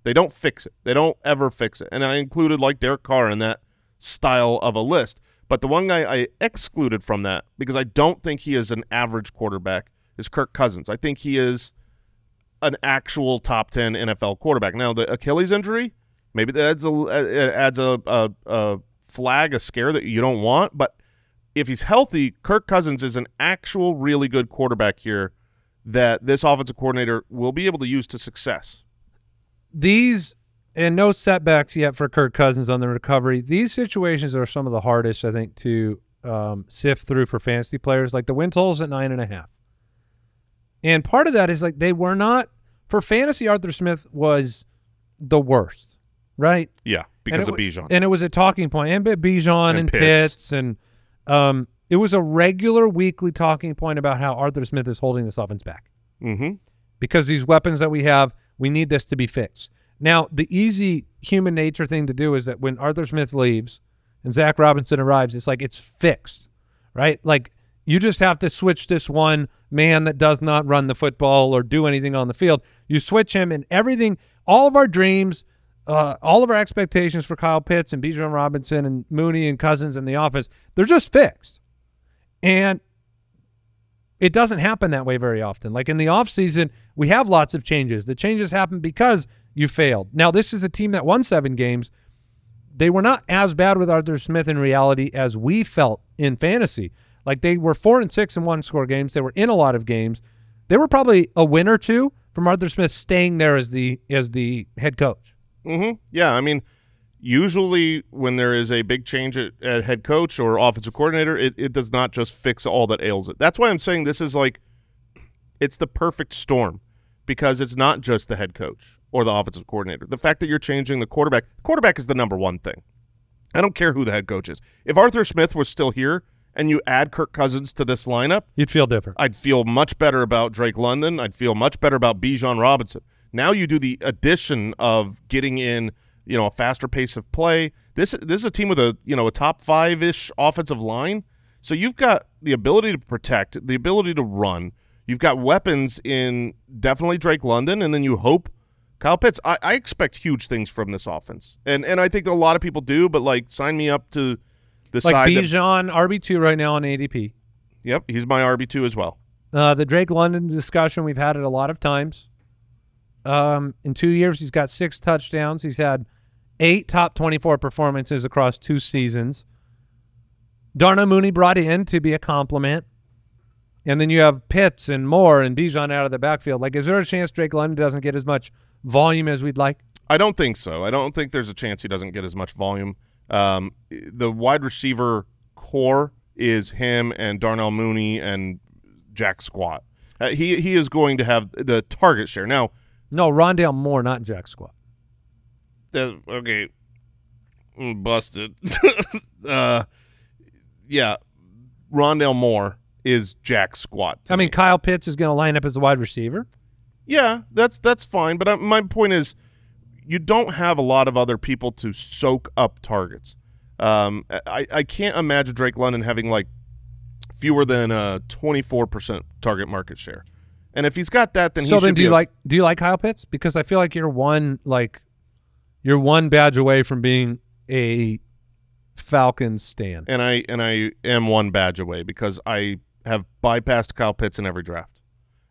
They don't fix it. They don't ever fix it. And I included like Derek Carr in that style of a list. But the one guy I excluded from that, because I don't think he is an average quarterback, is Kirk Cousins. I think he is an actual top 10 NFL quarterback. Now, the Achilles injury, maybe that adds a flag, a scare that you don't want. But if he's healthy, Kirk Cousins is an actual really good quarterback here that this offensive coordinator will be able to use to success. These and no setbacks yet for Kirk Cousins on the recovery. These situations are some of the hardest, I think, to sift through for fantasy players. Like the win total's at 9.5. And part of that is like they were not – for fantasy, Arthur Smith was the worst, right? Yeah, because of Bijan. And it was a talking point. And Bijan and Pitts. And it was a regular weekly talking point about how Arthur Smith is holding this offense back. Mm-hmm. Because these weapons that we have, we need this to be fixed. Now, the easy human nature thing to do is that when Arthur Smith leaves and Zac Robinson arrives, it's like it's fixed, right? Like you just have to switch this one man that does not run the football or do anything on the field. You switch him and everything, all of our dreams, all of our expectations for Kyle Pitts and Bijan Robinson and Mooney and Cousins in the office, they're just fixed. And it doesn't happen that way very often. Like in the offseason, we have lots of changes. The changes happen because – you failed. Now, this is a team that won 7 games. They were not as bad with Arthur Smith in reality as we felt in fantasy. Like, they were 4-6 in one-score games. They were in a lot of games. They were probably a win or two from Arthur Smith staying there as the head coach. Mm-hmm. Yeah, I mean, usually when there is a big change at head coach or offensive coordinator, it does not just fix all that ails it. That's why I'm saying this is like it's the perfect storm because it's not just the head coach or the offensive coordinator. The fact that you're changing the quarterback. Quarterback is the #1 thing. I don't care who the head coach is. If Arthur Smith was still here and you add Kirk Cousins to this lineup, you'd feel different. I'd feel much better about Drake London. I'd feel much better about Bijan Robinson. Now you do the addition of getting in, you know, a faster pace of play. This is a team with a, you know, a top 5-ish offensive line. So you've got the ability to protect, the ability to run. You've got weapons in definitely Drake London, and then you hope Kyle Pitts. I expect huge things from this offense, and I think a lot of people do. But like, sign me up to the like side. Bijan RB2 right now on ADP. Yep, he's my RB2 as well. The Drake London discussion, we've had it a lot of times. In 2 years, he's got 6 touchdowns. He's had 8 top 24 performances across 2 seasons. Darnell Mooney brought in to be a compliment. And then you have Pitts and Moore and Bijan out of the backfield. Like, is there a chance Drake London doesn't get as much volume as we'd like? I don't think so. I don't think there's a chance he doesn't get as much volume. The wide receiver core is him and Darnell Mooney and Jack Squat. He is going to have the target share. Now, no, Rondale Moore, not Jack Squat. Okay. Busted. Yeah, Rondale Moore is Jack Squat. I mean, Kyle Pitts is going to line up as the wide receiver. Yeah, that's fine. But my point is, you don't have a lot of other people to soak up targets. I can't imagine Drake London having like fewer than a 24% target market share. And if he's got that, then do you like Kyle Pitts? Because I feel like you're one badge away from being a Falcons stan. And I am one badge away because I have bypassed Kyle Pitts in every draft.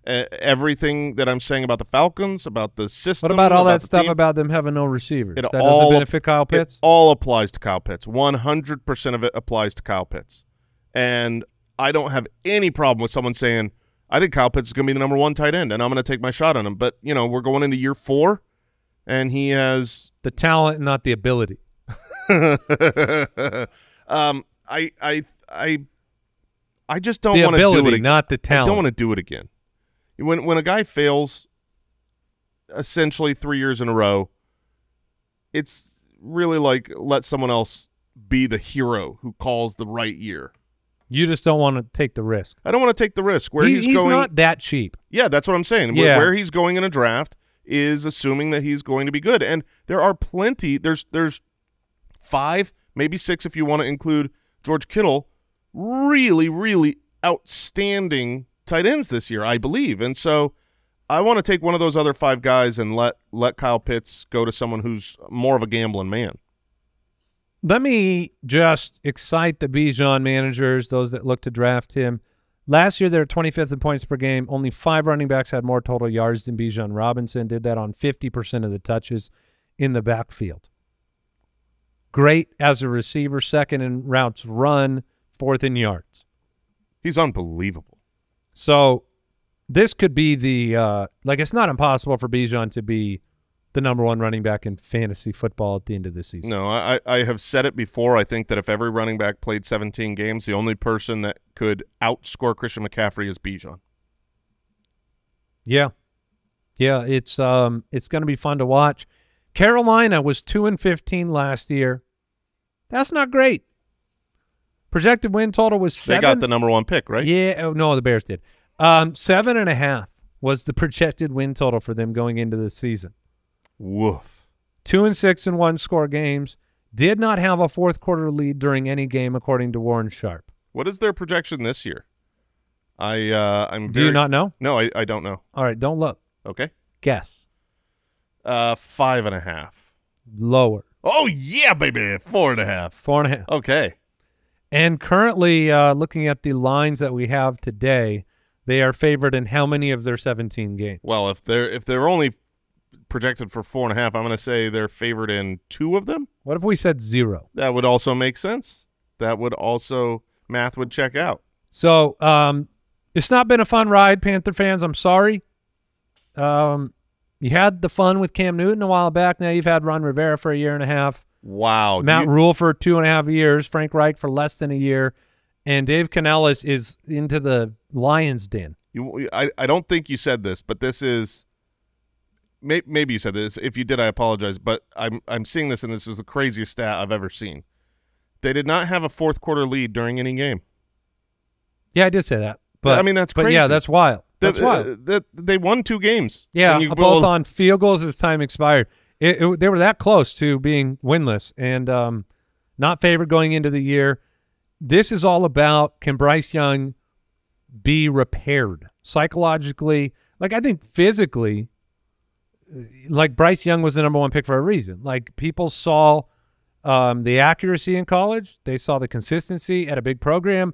Everything that I'm saying about the Falcons, about the system. What about all that stuff about them having no receivers? That doesn't benefit Kyle Pitts? It all applies to Kyle Pitts. 100% of it applies to Kyle Pitts. And I don't have any problem with someone saying, I think Kyle Pitts is going to be the #1 tight end, and I'm going to take my shot on him. But, you know, we're going into year 4, and he has the talent, not the ability. I just don't want to do it again. Not the talent. I don't want to do it again. When a guy fails essentially 3 years in a row, it's really like let someone else be the hero who calls the right year. You just don't want to take the risk. I don't want to take the risk. Where he's going, not that cheap. Yeah, that's what I'm saying. Yeah. Where he's going in a draft is assuming that he's going to be good. And there are plenty. There's 5, maybe 6 if you want to include George Kittle, really, really outstanding tight ends this year, I believe. And so I want to take one of those other 5 guys and let Kyle Pitts go to someone who's more of a gambling man. Let me just excite the Bijan managers, those that look to draft him. Last year, they were 25th in points per game. Only 5 running backs had more total yards than Bijan Robinson. Did that on 50% of the touches in the backfield. Great as a receiver, 2nd in routes run, 4th in yards. He's unbelievable. So this could be the like, it's not impossible for Bijan to be the #1 running back in fantasy football at the end of the season. No, I have said it before. I think that if every running back played 17 games, the only person that could outscore Christian McCaffrey is Bijan. Yeah. Yeah, it's going to be fun to watch. Carolina was 2-15 last year. That's not great. Projected win total was 7. They got the #1 pick, right? Yeah. Oh, no, the Bears did. 7.5 was the projected win total for them going into the season. Woof. 2-6 in one-score games. Did not have a fourth-quarter lead during any game, according to Warren Sharp. What is their projection this year? Do you not know? No, I don't know. All right, don't look. Okay. Guess. 5.5. Lower. Oh, yeah, baby. 4.5. 4.5. Okay. And currently, looking at the lines that we have today, they are favored in how many of their 17 games? Well, if they're only projected for 4.5, I'm going to say they're favored in 2 of them. What if we said 0? That would also make sense. That would also, math would check out. So it's not been a fun ride, Panther fans. I'm sorry. You had the fun with Cam Newton a while back. Now you've had Ron Rivera for a 1.5 years. Wow. Matt Rule for 2.5 years. Frank Reich for less than a year. And Dave Canales is into the lion's den. I don't think you said this, but this is... Maybe you said this. If you did, I apologize. But I'm seeing this, and this is the craziest stat I've ever seen. They did not have a fourth-quarter lead during any game. Yeah, I did say that. But I mean, that's crazy. But yeah, that's wild. That's wild. They won 2 games. Yeah, both on field goals as time expired. They were that close to being winless and not favored going into the year. This is all about, can Bryce Young be repaired psychologically? Like, I think physically – like Bryce Young was the #1 pick for a reason. Like, people saw the accuracy in college. They saw the consistency at a big program.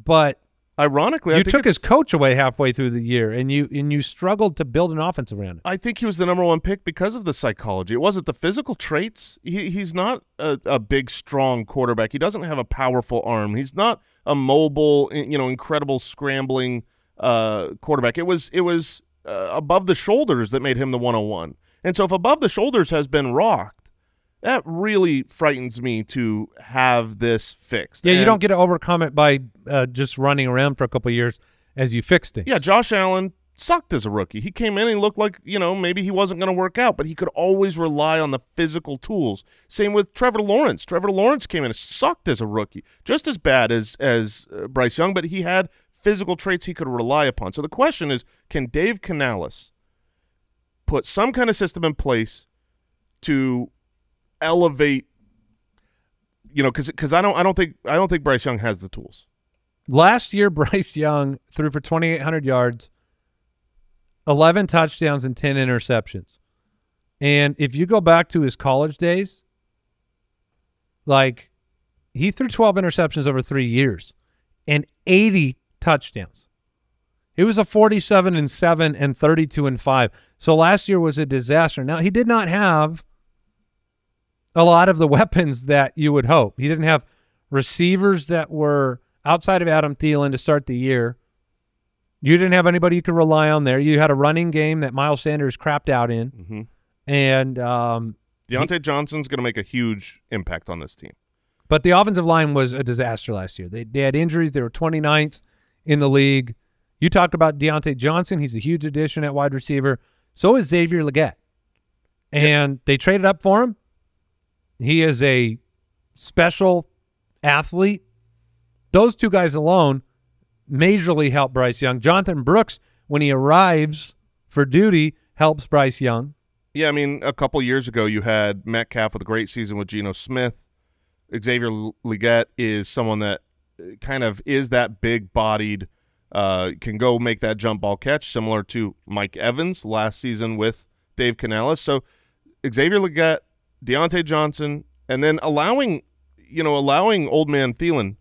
But ironically, I think took his coach away halfway through the year, and you struggled to build an offense around it. I think he was the #1 pick because of the psychology. It wasn't the physical traits. He's not a big, strong quarterback. He doesn't have a powerful arm. He's not a mobile, incredible scrambling quarterback. It was above the shoulders that made him the 101. And so if above the shoulders has been rocked, that really frightens me to have this fixed. Yeah, and you don't get to overcome it by just running around for a couple of years as you fix things. Yeah, Josh Allen sucked as a rookie. He came in and looked like, maybe he wasn't going to work out, but he could always rely on the physical tools. Same with Trevor Lawrence. Trevor Lawrence came in and sucked as a rookie, just as bad as Bryce Young, but he had physical traits he could rely upon. So the question is, can Dave Canales put some kind of system in place to elevate, because I don't think Bryce Young has the tools. Last year, Bryce Young threw for 2,800 yards, 11 touchdowns, and 10 interceptions. And if you go back to his college days, like, he threw 12 interceptions over 3 years and 80 touchdowns. It was a 47-7 and 32-5. So last year was a disaster. Now, he did not have a lot of the weapons that you would hope. He didn't have receivers that were outside of Adam Thielen to start the year. You didn't have anybody you could rely on there. You had a running game that Miles Sanders crapped out in. Mm-hmm. And Deontay Johnson's going to make a huge impact on this team. But the offensive line was a disaster last year. They had injuries. They were 29th in the league. You talked about Deontay Johnson. He's a huge addition at wide receiver. So is Xavier Legette. And they traded up for him. He is a special athlete. Those two guys alone majorly help Bryce Young. Jonathan Brooks, when he arrives for duty, helps Bryce Young. Yeah, I mean, a couple years ago you had Metcalf with a great season with Geno Smith. Xavier Legette is someone that kind of is that big-bodied, can go make that jump ball catch, similar to Mike Evans last season with Dave Canales. So Xavier Legette, Deontay Johnson, and then allowing old man Thielen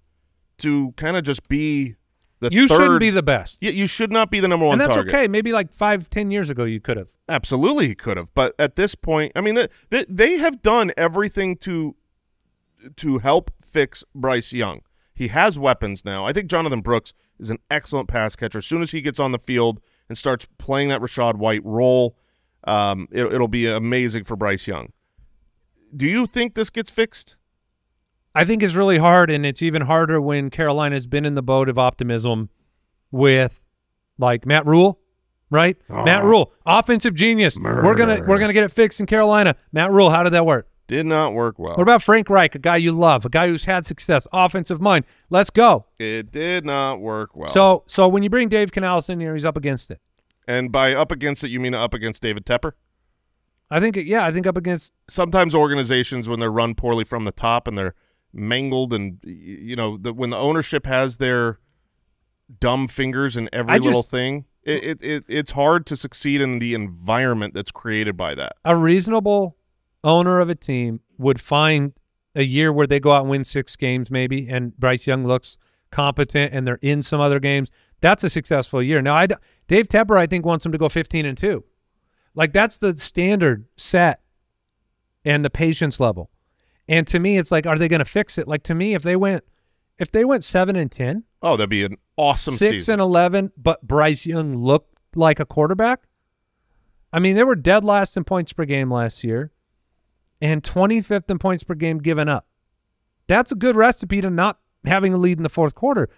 to kind of just be the third. You shouldn't be the best. You should not be the number one target. And that's okay. Maybe like 5, 10 years ago you could have. Absolutely you could have. But at this point, I mean, they have done everything to help fix Bryce Young. He has weapons now. I think Jonathan Brooks is an excellent pass catcher. As soon as he gets on the field and starts playing that Rashad White role, it'll be amazing for Bryce Young. Do you think this gets fixed? I think it's really hard, and it's even harder when Carolina's been in the boat of optimism with, like, Matt Rule, right? Oh. Matt Rule, offensive genius. Murder. We're gonna get it fixed in Carolina. Matt Rule, how did that work? Did not work well. What about Frank Reich, a guy you love, a guy who's had success, offensive mind? Let's go. It did not work well. So when you bring Dave Canales in here, he's up against it. And by up against it, you mean up against David Tepper? I think up against sometimes organizations when they're run poorly from the top and they're mangled, and you know, when the ownership has their dumb fingers in every little thing, it's hard to succeed in the environment that's created by that. A reasonable owner of a team would find a year where they go out and win 6 games maybe, and Bryce Young looks competent and they're in some other games. That's a successful year. Now, Dave Tepper, I think, wants him to go 15-2. Like, that's the standard set and the patience level. And to me, it's like, are they going to fix it? Like, to me, if they went 7-10, oh, that'd be an awesome season. 6-11, but Bryce Young looked like a quarterback. I mean, they were dead last in points per game last year, and 25th in points per game given up. That's a good recipe to not having a lead in the fourth quarter.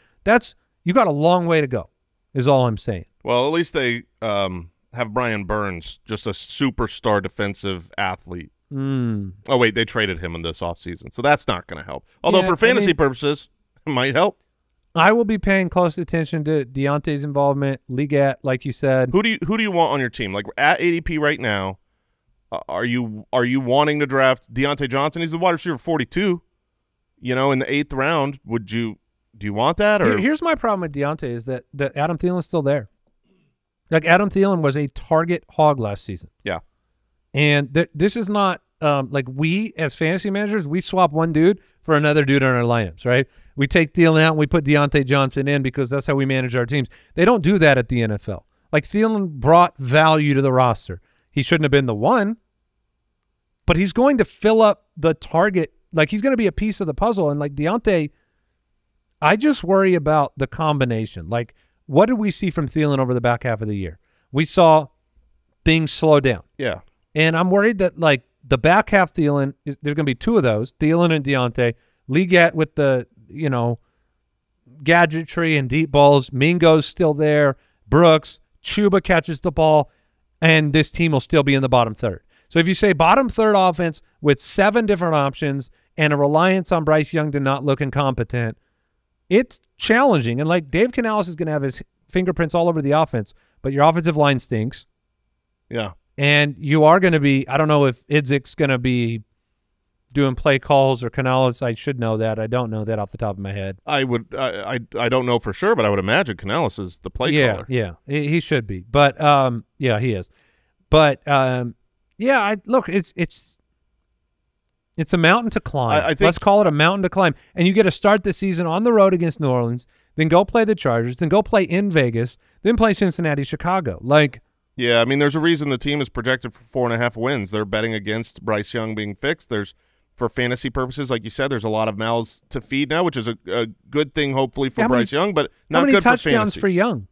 You got a long way to go, is all I'm saying. Well, at least they have Brian Burns, just a superstar defensive athlete. Mm. Oh, wait, they traded him in this offseason, so that's not going to help. Although, yeah, for fantasy purposes, it might help. I will be paying close attention to Deontay's involvement, Legette, like you said. Who do you want on your team? Like, at ADP right now, are you wanting to draft Deontay Johnson? He's the wide receiver 42, you know, in the 8th round. Do you want that? Or here's my problem with Deontay is that Adam Thielen's still there. Like, Adam Thielen was a target hog last season. Yeah. And this is not like, we as fantasy managers, we swap one dude for another dude in our lineups, right? We take Thielen out and we put Deontay Johnson in because that's how we manage our teams. They don't do that at the NFL. Like, Thielen brought value to the roster. He shouldn't have been the one, but he's going to fill up the target. Like, he's going to be a piece of the puzzle. And like Deontay, I just worry about the combination. Like, what did we see from Thielen over the back half of the year? We saw things slow down. Yeah. And I'm worried that, like, the back half Thielen, there's going to be two of those, Thielen and Deontay. Legette with the, you know, gadgetry and deep balls. Mingo's still there. Brooks. Chuba catches the ball. And this team will still be in the bottom third. So if you say bottom third offense with 7 different options and a reliance on Bryce Young to not look incompetent, it's challenging. And, like, Dave Canales is going to have his fingerprints all over the offense, but your offensive line stinks. Yeah. And you are going to be, I don't know if Idzik's going to be doing play calls or Canales. I should know that. I don't know that off the top of my head. I don't know for sure, but I would imagine Canales is the play caller. Yeah, he should be. But, yeah, he is. But, yeah, look, it's a mountain to climb. Let's call it a mountain to climb. And you get to start the season on the road against New Orleans, then go play the Chargers, then go play in Vegas, then play Cincinnati, Chicago. Like, yeah, I mean, there's a reason the team is projected for 4.5 wins. They're betting against Bryce Young being fixed. There's, for fantasy purposes, like you said, there's a lot of mouths to feed now, which is a good thing, hopefully, for Bryce Young, but not good for fantasy. How many touchdowns for Young?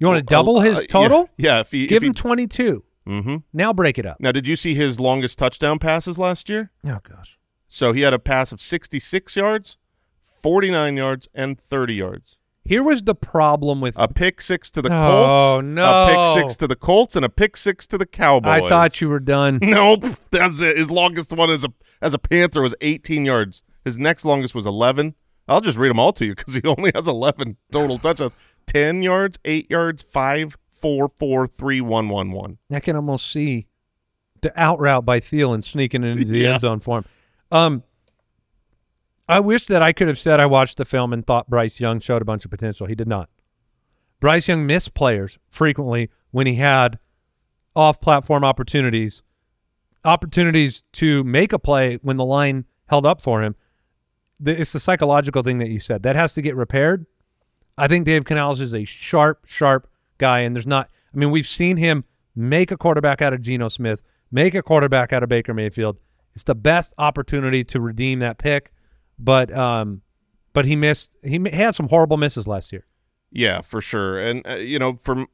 You want to double his total? Yeah. Give him 22. Mm-hmm. Now break it up. Now, did you see his longest touchdown passes last year? Oh, gosh. So he had a pass of 66 yards, 49 yards, and 30 yards. Here was the problem with a pick six to the Colts. Oh no! A pick six to the Colts and a pick six to the Cowboys. I thought you were done. Nope. That's it. His longest one as a Panther was 18 yards. His next longest was 11. I'll just read them all to you because he only has 11 total touchdowns. 10 yards, 8 yards, 5, 4, 4, 3, 1, 1, 1. I can almost see the out route by Thielen sneaking into the end zone for him. I wish that I could have said I watched the film and thought Bryce Young showed a bunch of potential. He did not. Bryce Young missed players frequently when he had off-platform opportunities, opportunities to make a play when the line held up for him. It's the psychological thing that you said. That has to get repaired. I think Dave Canales is a sharp, sharp guy, and there's not – I mean, we've seen him make a quarterback out of Geno Smith, make a quarterback out of Baker Mayfield. It's the best opportunity to redeem that pick, but he missed – he had some horrible misses last year. Yeah, for sure. And, you know, for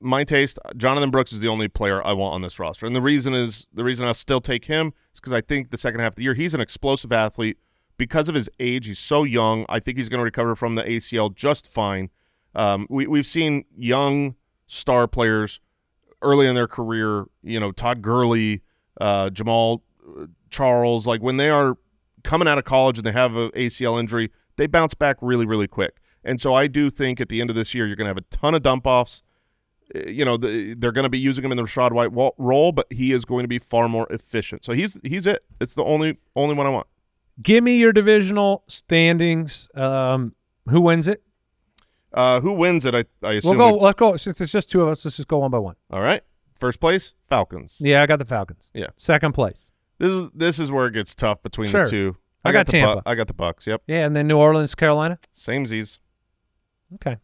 my taste, Jonathan Brooks is the only player I want on this roster. And the reason is – the reason I still take him is because I think the second half of the year he's an explosive athlete. Because of his age, he's so young. I think he's going to recover from the ACL just fine. We've seen young star players early in their career, you know, Todd Gurley, Jamal Charles, like when they are coming out of college and they have an ACL injury, they bounce back really, really quick. And so I do think at the end of this year, you're going to have a ton of dump-offs. You know, they're going to be using him in the Rashad White role, but he is going to be far more efficient. So he's it. It's the only one I want. Give me your divisional standings. Who wins it? Who wins it? I assume let's go. Since it's just two of us, let's just go one by one. All right. First place, Falcons. Yeah, I got the Falcons. Yeah. Second place. This is where it gets tough between the two. I got Tampa. I got the Bucs. Yep. Yeah, and then New Orleans, Carolina. Samesies. Okay.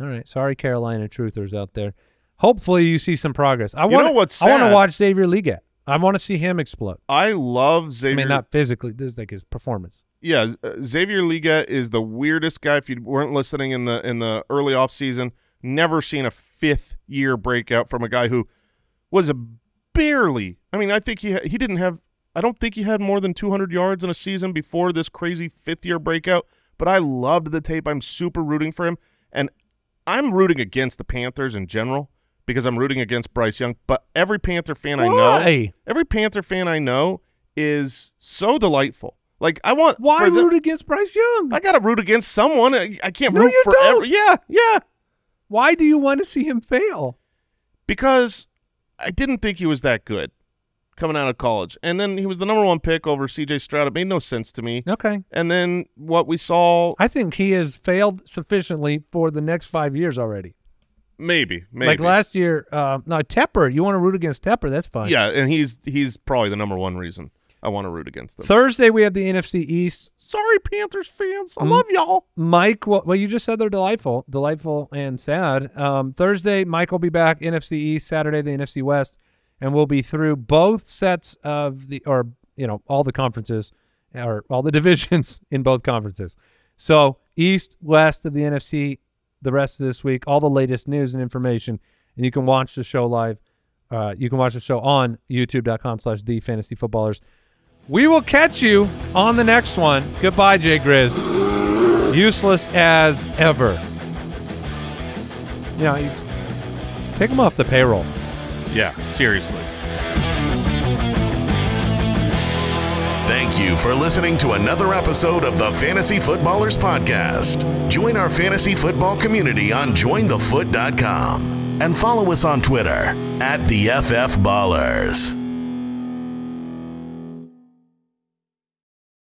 All right. Sorry, Carolina truthers out there. Hopefully, you see some progress. I want to watch Xavier Leggett. I want to see him explode. I love Xavier. I mean, not physically, just like his performance. Yeah, Xavier Leggett is the weirdest guy. If you weren't listening in the early off season, never seen a fifth-year breakout from a guy who was barely. I mean, I think he didn't have. I don't think he had more than 200 yards in a season before this crazy fifth-year breakout. But I loved the tape. I'm super rooting for him, and I'm rooting against the Panthers in general. Because I'm rooting against Bryce Young, but every Panther fan I know is so delightful. Like I want. Why root against Bryce Young? I gotta root against someone. I can't root for every. Yeah, yeah. Why do you want to see him fail? Because I didn't think he was that good coming out of college, and then he was the #1 pick over C.J. Stroud. It made no sense to me. Okay. And then what we saw. I think he has failed sufficiently for the next 5 years already. Maybe. Like last year, no, Tepper. You want to root against Tepper? That's fine. Yeah, and he's probably the #1 reason I want to root against them. Thursday we have the NFC East. Sorry, Panthers fans, I love y'all. Mike, well, you just said they're delightful and sad. Thursday, Mike will be back. NFC East. Saturday, the NFC West, and we'll be through both sets of all the conferences or all the divisions in both conferences. So East, West of the NFC. The rest of this week, all the latest news and information, and you can watch the show live. You can watch the show on youtube.com/thefantasyfootballers. We will catch you on the next one. Goodbye, Jay Grizz. Useless as ever. You know, take him off the payroll. Yeah, seriously. Thank you for listening to another episode of the Fantasy Footballers Podcast. Join our fantasy football community on jointhefoot.com and follow us on Twitter @theFFBallers.